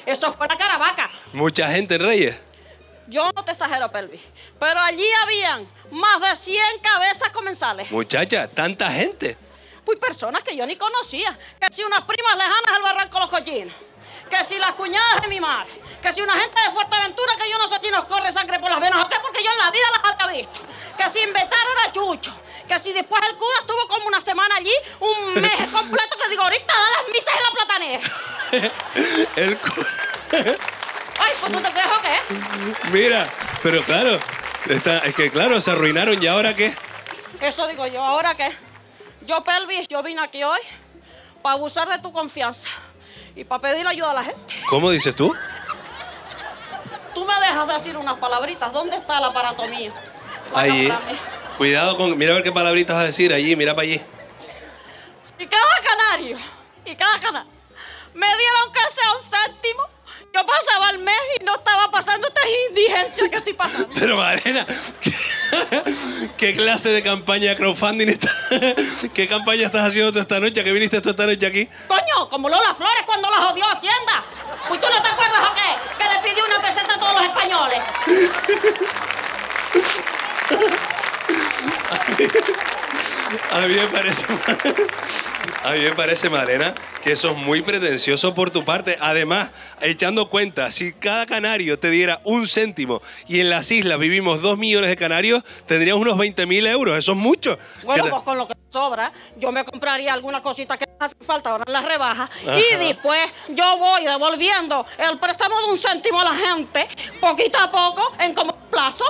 Eso fue la caravaca. ¿Mucha gente en Reyes? Yo no te exagero, pelvis, pero allí habían más de cien cabezas comensales. Muchacha, ¿tanta gente? Pues personas que yo ni conocía. Que si unas primas lejanas al barranco Los Cochinos, que si las cuñadas de mi madre, que si una gente de Fuerteventura que yo no sé si nos corre sangre por las venas o qué, porque yo en la vida las había visto, que si inventaron a Chucho, que si después el cura estuvo como una semana allí, un mes completo, que digo, ahorita da las misas en la platanera. El cura... Ay, pues tú te crees o qué. Mira, pero claro, está, es que claro, se arruinaron, ¿y ahora qué? Eso digo yo, ¿ahora qué? Yo, pelvis, yo vine aquí hoy para abusar de tu confianza. Y para pedir ayuda a la gente. ¿Cómo dices tú? Tú me dejas decir unas palabritas. ¿Dónde está el aparato mío? Allí. Cuidado con... Mira a ver qué palabritas vas a decir. Allí, mira para allí. Y cada canario, y cada canario, me dieron que sea un céntimo. Yo pasaba el mes y no estaba pasando estas indigencias que estoy pasando. Pero, Magdalena, ¿qué, ¿qué clase de campaña de crowdfunding está? ¿Qué campaña estás haciendo tú esta noche? ¿Qué viniste tú esta noche aquí? Coño, como Lola Flores cuando la jodió Hacienda. Pues tú no te acuerdas o qué, que le pidió una peseta a todos los españoles. A mí me parece, a mí me parece, Magdalena, que eso es muy pretencioso por tu parte. Además, echando cuenta, si cada canario te diera un céntimo y en las islas vivimos dos millones de canarios, tendrías unos veinte mil euros. Eso es mucho. Bueno, te... pues con lo que sobra, yo me compraría alguna cosita que hace falta ahora en las rebajas. Ajá. Y después yo voy devolviendo el préstamo de un céntimo a la gente, poquito a poco, en como plazo.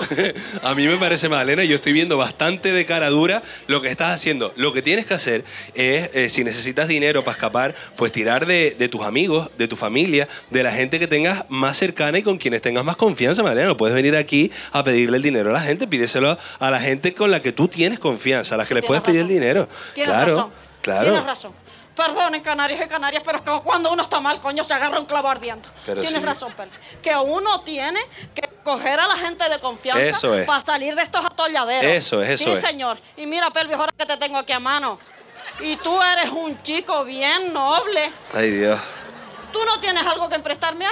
A mí me parece, Magdalena, yo estoy viendo bastante de cara dura lo que estás haciendo. Lo que tienes que hacer es, eh, si necesitas dinero para escapar, pues tirar de, de tus amigos, de tu familia, de la gente que tengas más cercana y con quienes tengas más confianza, Magdalena. No puedes venir aquí a pedirle el dinero a la gente, pídeselo a la gente con la que tú tienes confianza, a las que les puedes pedir el dinero. Tienes claro, razón. claro. Tienes razón. Perdonen, canarios y canarias, pero que cuando uno está mal, coño, se agarra un clavo ardiendo. Pero tienes sí. razón, Pedro. Que uno tiene que coger a la gente de confianza eso es. para salir de estos atolladeros. Eso es, eso sí, es. Sí, señor. Y mira, Pelvis, ahora que te tengo aquí a mano. Y tú eres un chico bien noble. Ay, Dios. ¿Tú no tienes algo que emprestarme a?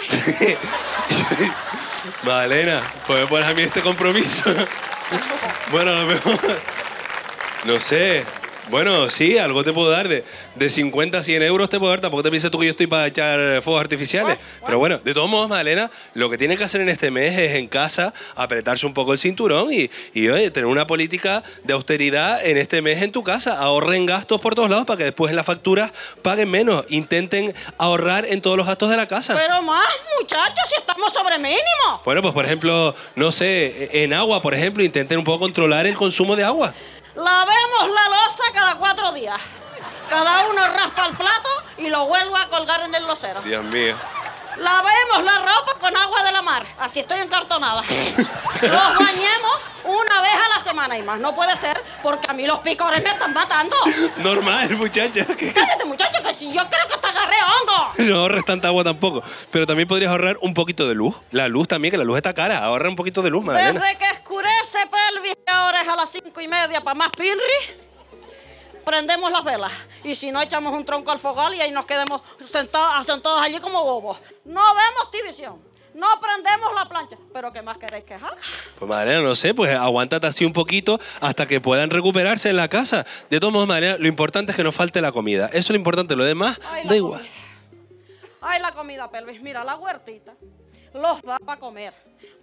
Magdalena, pues me pones a mí este compromiso. Bueno, a lo mejor... No sé... Bueno, sí, algo te puedo dar, de, de cincuenta a cien euros te puedo dar, tampoco te pienses tú que yo estoy para echar fuegos artificiales. Bueno, bueno. Pero bueno, de todos modos, Magdalena, lo que tiene que hacer en este mes es en casa apretarse un poco el cinturón y, y oye, tener una política de austeridad en este mes en tu casa. Ahorren gastos por todos lados para que después en las facturas paguen menos. Intenten ahorrar en todos los gastos de la casa. Pero más, muchachos, si estamos sobre mínimo. Bueno, pues por ejemplo, no sé, en agua, por ejemplo, intenten un poco controlar el consumo de agua. Lavemos la loza cada cuatro días. Cada uno raspa el plato y lo vuelvo a colgar en el losero. Dios mío. Lavemos la ropa con agua de la mar. Así estoy encartonada. Los bañemos una vez a la semana y más. No puede ser, porque a mí los picores me están matando. Normal, muchacha. Que... Cállate, muchacho, que si yo creo que te agarré hongo. No ahorres tanta agua tampoco. Pero también podrías ahorrar un poquito de luz. La luz también, que la luz está cara. Ahorra un poquito de luz, madre. Desde que escurece, Pelvis, que ahora es a las cinco y media para más pirri, prendemos las velas y si no echamos un tronco al fogón y ahí nos quedamos sentados, sentados allí como bobos. No vemos televisión, no prendemos la plancha. ¿Pero qué más queréis que haga? Pues Magdalena, no sé, pues aguántate así un poquito hasta que puedan recuperarse en la casa. De todos modos, Magdalena, lo importante es que no falte la comida. Eso es lo importante, lo demás da igual. Ay, la comida, Pelvis, mira, la huertita los da para comer.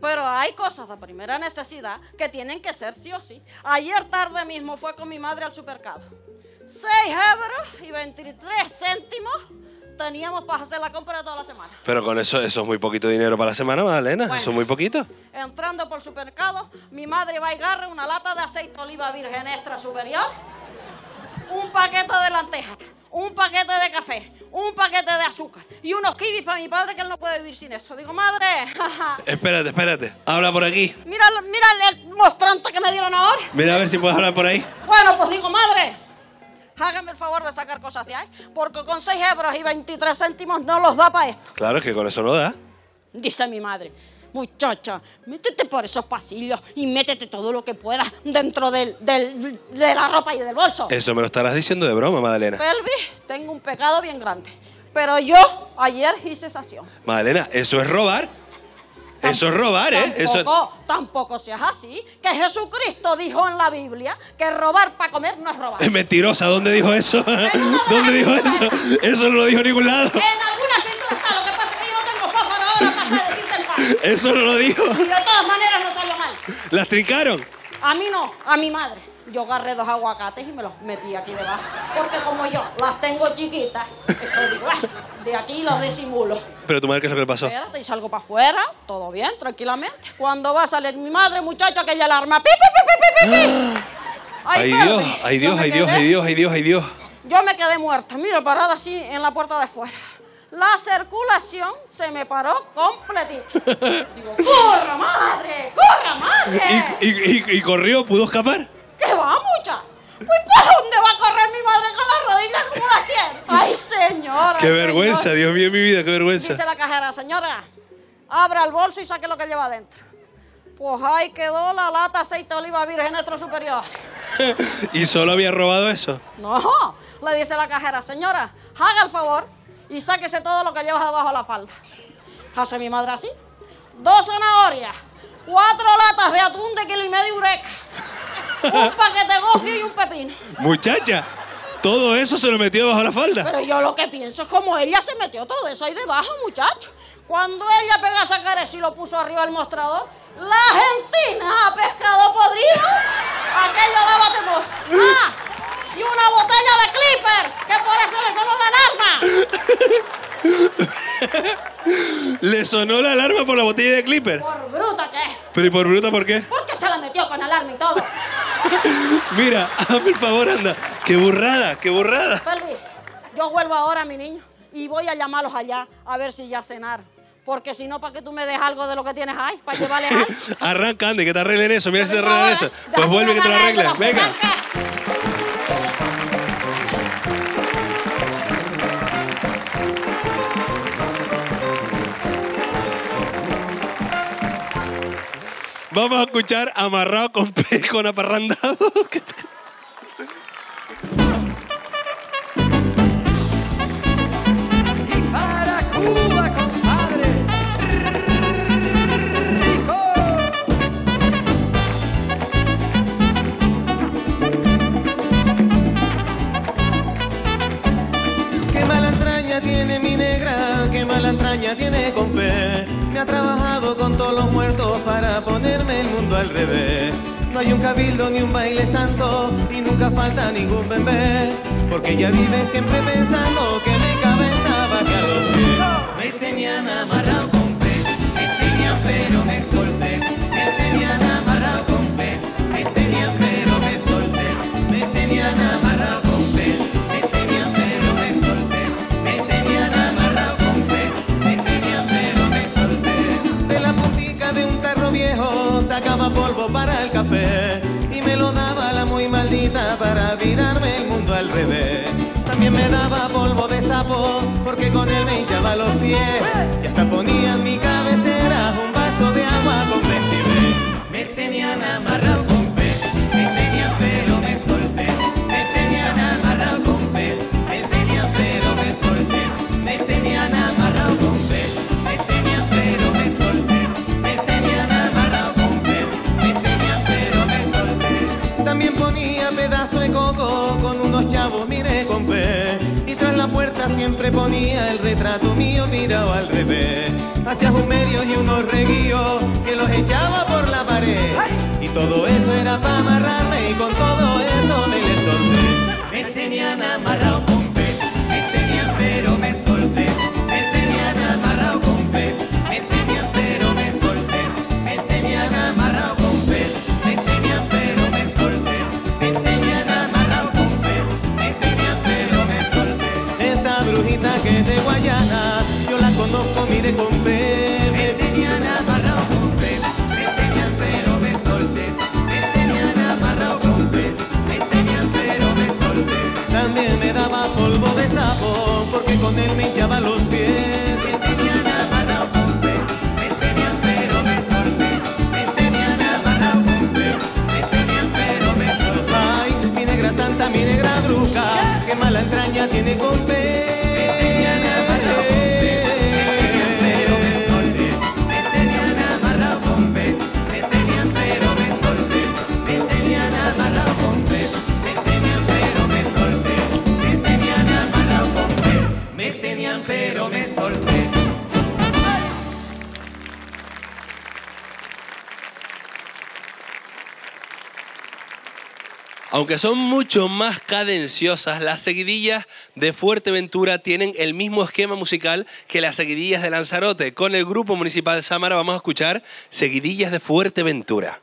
Pero hay cosas de primera necesidad que tienen que ser sí o sí. Ayer tarde mismo fue con mi madre al supermercado. seis euros y veintitrés céntimos teníamos para hacer la compra toda la semana. Pero con eso, eso es muy poquito dinero para la semana, Magdalena. Bueno, eso es muy poquito. Entrando por el supermercado, mi madre va y agarra una lata de aceite de oliva virgen extra superior, un paquete de lentejas, un paquete de café, un paquete de azúcar y unos kiwis para mi padre, que él no puede vivir sin eso. Digo, madre... Espérate, espérate. Habla por aquí. Mira, mira el mostrante que me dieron ahora. Mira a ver si puedes hablar por ahí. Bueno, pues digo, madre... Hágame el favor de sacar cosas de ahí, porque con seis euros y veintitrés céntimos no los da para esto. Claro, es que con eso no da. Dice mi madre, muchacha, métete por esos pasillos y métete todo lo que puedas dentro del, del, de la ropa y del bolso. Eso me lo estarás diciendo de broma, Magdalena. Pelvis, tengo un pecado bien grande, pero yo ayer hice cesación. Magdalena, eso es robar. Eso es robar, ¿eh? Tampoco, Eso... tampoco seas así. Que Jesucristo dijo en la Biblia que robar para comer no es robar. Es mentirosa. ¿Dónde dijo eso? ¿Dónde dijo eso? Eso no lo dijo en ningún lado. En alguna escritura está. Lo que pasa es que yo no tengo fósforo ahora para decirte el pan. Eso no lo dijo. Y de todas maneras no salió mal. ¿Las trincaron? A mí no, a mi madre. Yo agarré dos aguacates y me los metí aquí debajo. Porque como yo las tengo chiquitas, eso digo, de aquí los disimulo. Pero tu madre, ¿qué es lo que le pasó? Espérate, y salgo para afuera, todo bien, tranquilamente. Cuando va a salir mi madre, muchacho, que ella la arma. ¡Pi, pi, pi, pi, pi, pi! Ay, ay, Dios, ay, Dios, ay, Dios, ay, Dios, ay, Dios, ay, Dios. Yo me quedé muerta, mira, parada así en la puerta de afuera. La circulación se me paró completita. Digo, ¡corra, madre! ¡Corra, madre! ¿Y, y, y, y corrió? ¿Pudo escapar? ¿Qué va, mucha? Pues, ¿para dónde va a correr mi madre con las rodillas como las tiene? ¡Ay, señora! ¡Qué vergüenza! Dios mío, mi vida, qué vergüenza. Dice la cajera, señora, abra el bolso y saque lo que lleva adentro. Pues ahí quedó la lata de aceite de oliva virgen extra superior. ¿Y solo había robado eso? No, le dice la cajera, señora, haga el favor y sáquese todo lo que lleva debajo de la falda. Hace mi madre así. Dos zanahorias, cuatro latas de atún de kilo y medio y ureca. Un paquete de gofio y un pepino. Muchacha, todo eso se lo metió bajo la falda. Pero yo lo que pienso es como ella se metió todo eso ahí debajo, muchacho. Cuando ella pegó a sacar eso y lo puso arriba al mostrador, la Argentina a pescado podrido, aquello daba temor. ¡Ah! Y una botella de Clipper, que por eso le sonó la alarma. ¿Le sonó la alarma por la botella de Clipper? Por bruta que es. ¿Pero y por bruta por qué? Porque se la metió con alarma y todo. Mira, hazme el favor, anda. ¡Qué burrada, qué burrada! Pelvis, yo vuelvo ahora, mi niño, y voy a llamarlos allá a ver si ya cenaron. Porque si no, ¿para que tú me des algo de lo que tienes ahí? ¿Para llevarle algo? Arranca, Andy, que te arreglen eso. Mira si te arreglan eso. Pues vuelve que te lo arreglen. Venga. Vamos a escuchar Amarrado con Pez con Aparrandados. Tiene con fe, me ha trabajado con todos los muertos para ponerme el mundo al revés. No hay un cabildo ni un baile santo y nunca falta ningún bebé, porque ella vive siempre pensando que mi cabeza va hacia los pies. Me tenían amarrado con fe, me tenían pero me solté. Me tenían amarrado con fe, me tenían pero me solté. Me tenían amarrado con fe, me tenían pero me solté. Me tenían amarrado con sacaba polvo para el café y me lo daba la muy maldita para virarme el mundo al revés. También me daba polvo de sapo porque con él me hinchaba los pies y hasta ponía en mi cabecera un vaso de agua con ventibé. Me tenían amarrado con pe, me tenían pero me solté. Me tenían amarrado con pe, me tenían pero me solté. Me tenían amarrado con pe. Con unos chavos miré con fe y tras la puerta siempre ponía el retrato mío mirado al revés. Hacía jumerios y unos reguíos que los echaba por la pared y todo eso era para amarrarme y con todo eso me le solté. Me tenían amarrado con fe, me tenían pero me solté. Me tenían amarrado con fe, me tenían pero me solté. Me tenían amarrado con fe, me tenían pero me solté. Me tenían amarrado con fe, me tenían pero me solté. Esa brujita que es de Guayana, yo la conozco, mire con fe. Me tenían amarrado con fe, me tenían pero me solté. Me tenían amarrado con fe, me tenían pero me solté. También me daba polvo de sapo, porque con él me hinchaba los pies. Me tenían amarrado con fe, me tenían pero me solté. Me tenían amarrado con fe, me tenían pero me solté. Ay, mi negra santa, mi negra bruja, qué mala entraña tiene con fe. Me tenían amarrado con fe, me tenían pero me solté. Me tenían amarrado con fe, me tenían pero me solté. Me tenían amarrado con fe, me tenían pero me solté. Me tenían amarrado con fe, me tenían pero me solté. Aunque son mucho más cadenciosas, las seguidillas de Fuerteventura tienen el mismo esquema musical que las seguidillas de Lanzarote. Con el Grupo Municipal Sámara vamos a escuchar Seguidillas de Fuerteventura.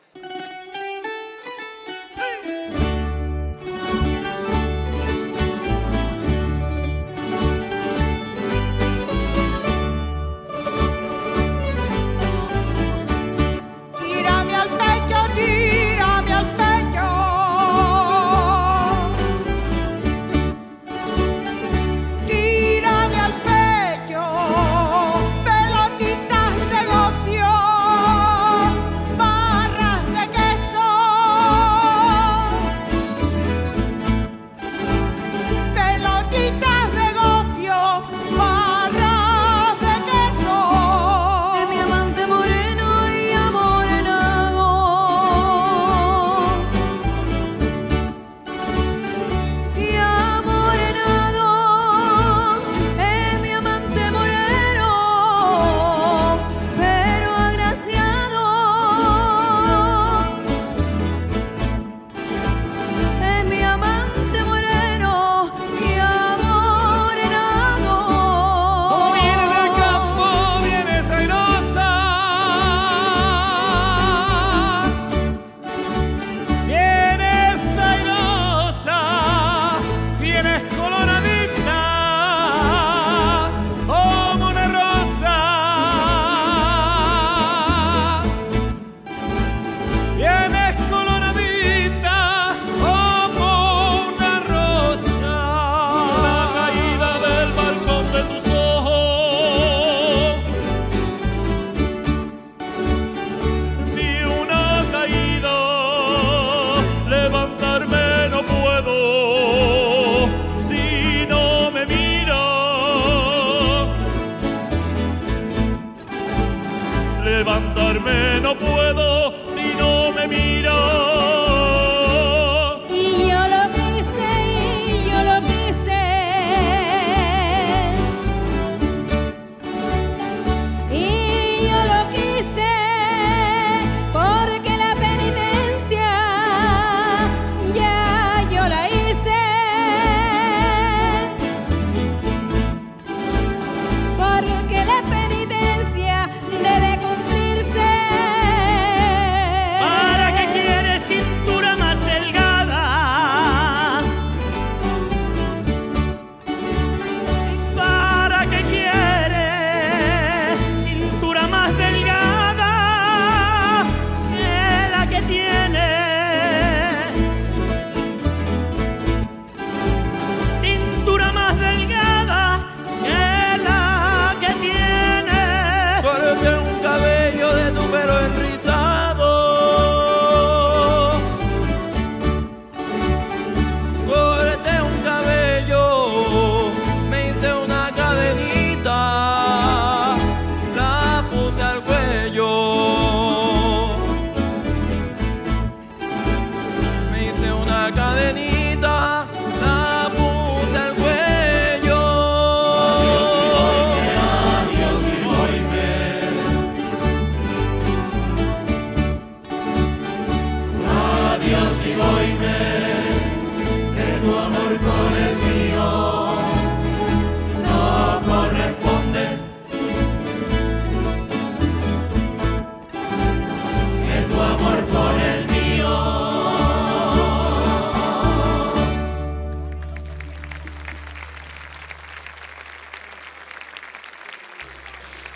Barra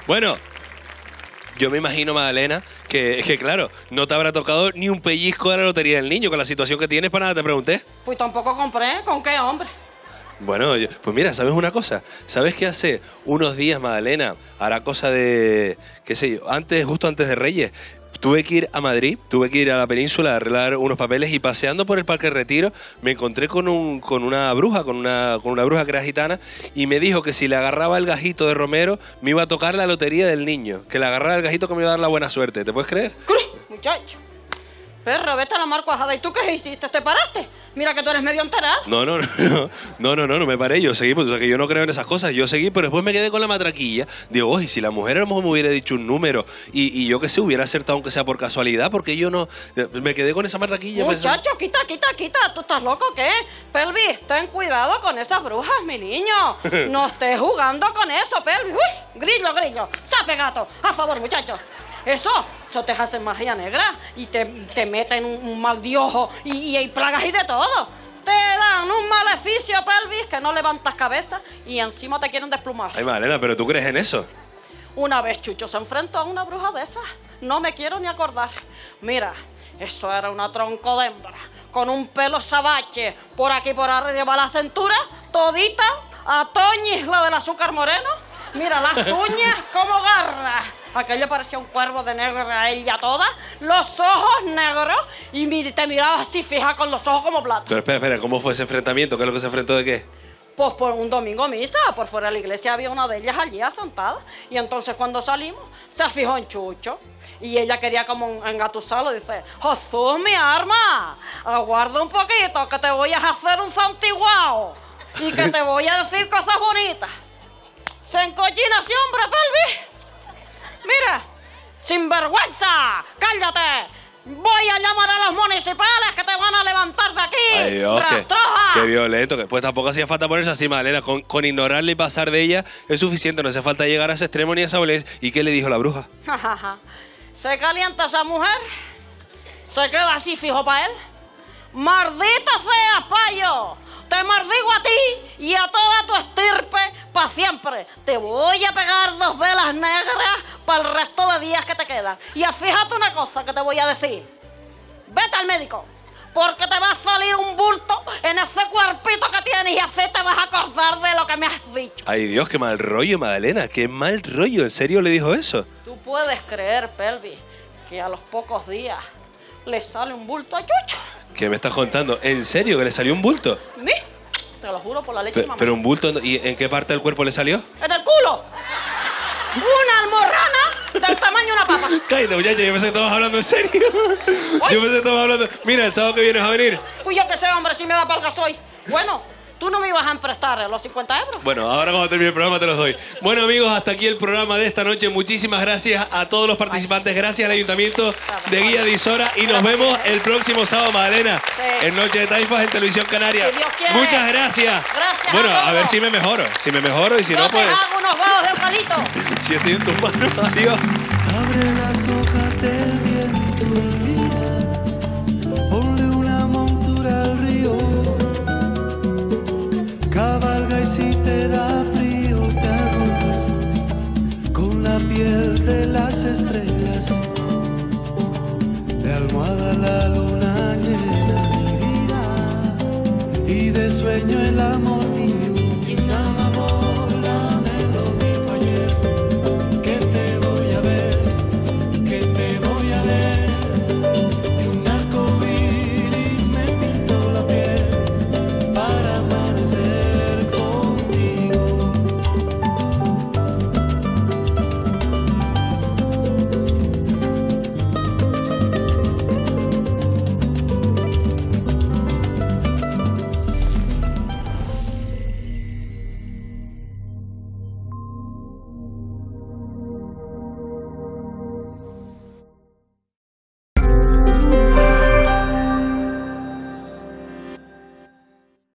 Bueno, yo me imagino, Magdalena, que es que claro, no te habrá tocado ni un pellizco de la lotería del niño con la situación que tienes. Para nada te pregunté. Pues tampoco compré, ¿con qué, hombre? Bueno, pues mira, ¿sabes una cosa? ¿Sabes qué hace unos días, Magdalena, hará cosa de, qué sé yo, antes, justo antes de Reyes, tuve que ir a Madrid, tuve que ir a la península a arreglar unos papeles y paseando por el Parque Retiro me encontré con, un, con una bruja, con una, con una bruja que era gitana y me dijo que si le agarraba el gajito de Romero me iba a tocar la lotería del niño, que le agarraba el gajito que me iba a dar la buena suerte? ¿Te puedes creer? ¡Cruz, muchacho! Perro, vete a la mar cuajada. ¿Y tú qué hiciste? ¿Te paraste? Mira que tú eres medio enterado. No, no, no, no, no, no, no, no me paré. Yo seguí, pues, o sea, que yo no creo en esas cosas. Yo seguí, pero después me quedé con la matraquilla. Digo, oye, si la mujer a lo mejor me hubiera dicho un número y, y yo que sé, hubiera acertado aunque sea por casualidad, porque yo no... Me quedé con esa matraquilla. Muchacho, pensando... quita, quita, quita. ¿Tú estás loco o qué? Pelvis, ten cuidado con esas brujas, mi niño. No estés jugando con eso, Pelvis. Uy, grillo, grillo. Sape, gato. A favor, muchachos. Eso, eso te hacen magia negra y te, te meten un, un mal diojo y, y hay plagas y de todo. Te dan un maleficio, Pelvis, que no levantas cabeza y encima te quieren desplumar. Ay, Magdalena, ¿pero tú crees en eso? Una vez Chucho se enfrentó a una bruja de esas, no me quiero ni acordar. Mira, eso era una tronco de hembra, con un pelo sabache por aquí por arriba la cintura, todita, a Toñis, la del azúcar moreno. Mira, las uñas como garras. Aquello parecía un cuervo de negro a ella toda. Los ojos negros. Y te miraba así fija con los ojos como plata. Pero espera, espera, ¿cómo fue ese enfrentamiento? ¿Qué es lo que se enfrentó de qué? Pues por un domingo misa. Por fuera de la iglesia había una de ellas allí asentada. Y entonces cuando salimos, se fijó en Chucho. Y ella quería como engatusarlo. Dice, Jesús, mi arma, aguarda un poquito que te voy a hacer un santiguao. Y que te voy a decir cosas bonitas. Se encollina ese hombre, Pelvis. Mira, sinvergüenza, cállate. Voy a llamar a los municipales que te van a levantar de aquí. Ay, Dios, qué, qué violento. Que pues tampoco hacía falta ponerse así, Magdalena. Con, con ignorarle y pasar de ella es suficiente. No hace falta llegar a ese extremo ni a esa violencia. ¿Y qué le dijo la bruja? Se calienta esa mujer. Se queda así fijo para él. Maldita sea, payo. Te maldigo a ti y a toda tu estirpe para siempre. Te voy a pegar dos velas negras para el resto de días que te quedan. Y fíjate una cosa que te voy a decir. Vete al médico, porque te va a salir un bulto en ese cuerpito que tienes y así te vas a acordar de lo que me has dicho. Ay, Dios, qué mal rollo, Magdalena. Qué mal rollo. ¿En serio le dijo eso? Tú puedes creer, Pelvis, que a los pocos días le sale un bulto a Chucho. ¿Qué me estás contando? ¿En serio que le salió un bulto? ¿Sí? Te lo juro por la leche de mamá. ¿Pero un bulto? ¿Y en qué parte del cuerpo le salió? ¡En el culo! ¡Una almorrana del tamaño de una papa! Cállate, muchacha, yo pensé que estabas hablando en serio. ¿Oye? Yo pensé que estabas hablando... Mira, el sábado que vienes a venir. Pues yo que sé, hombre, si me da palgas hoy. Bueno, tú no me ibas a emprestar los cincuenta euros. Bueno, ahora cuando termine el programa te los doy. Bueno, amigos, hasta aquí el programa de esta noche. Muchísimas gracias a todos los participantes. Gracias al Ayuntamiento de Guía de Isora. Y nos vemos el próximo sábado, Magdalena, sí, en Noche de Taifas en Televisión Canaria. Si Dios quiere. Muchas gracias. Gracias. Bueno, a, a ver si me mejoro. Si me mejoro y si yo no, pues... hago unos vados de eucalipto. Si estoy en tus manos, adiós. Abre las hojas del viento en vida. Ponle una montura al río. Cabalga y si te da frío te arropas con la piel de las estrellas. De almohada la luna llena vivirá y de sueño el amor mío.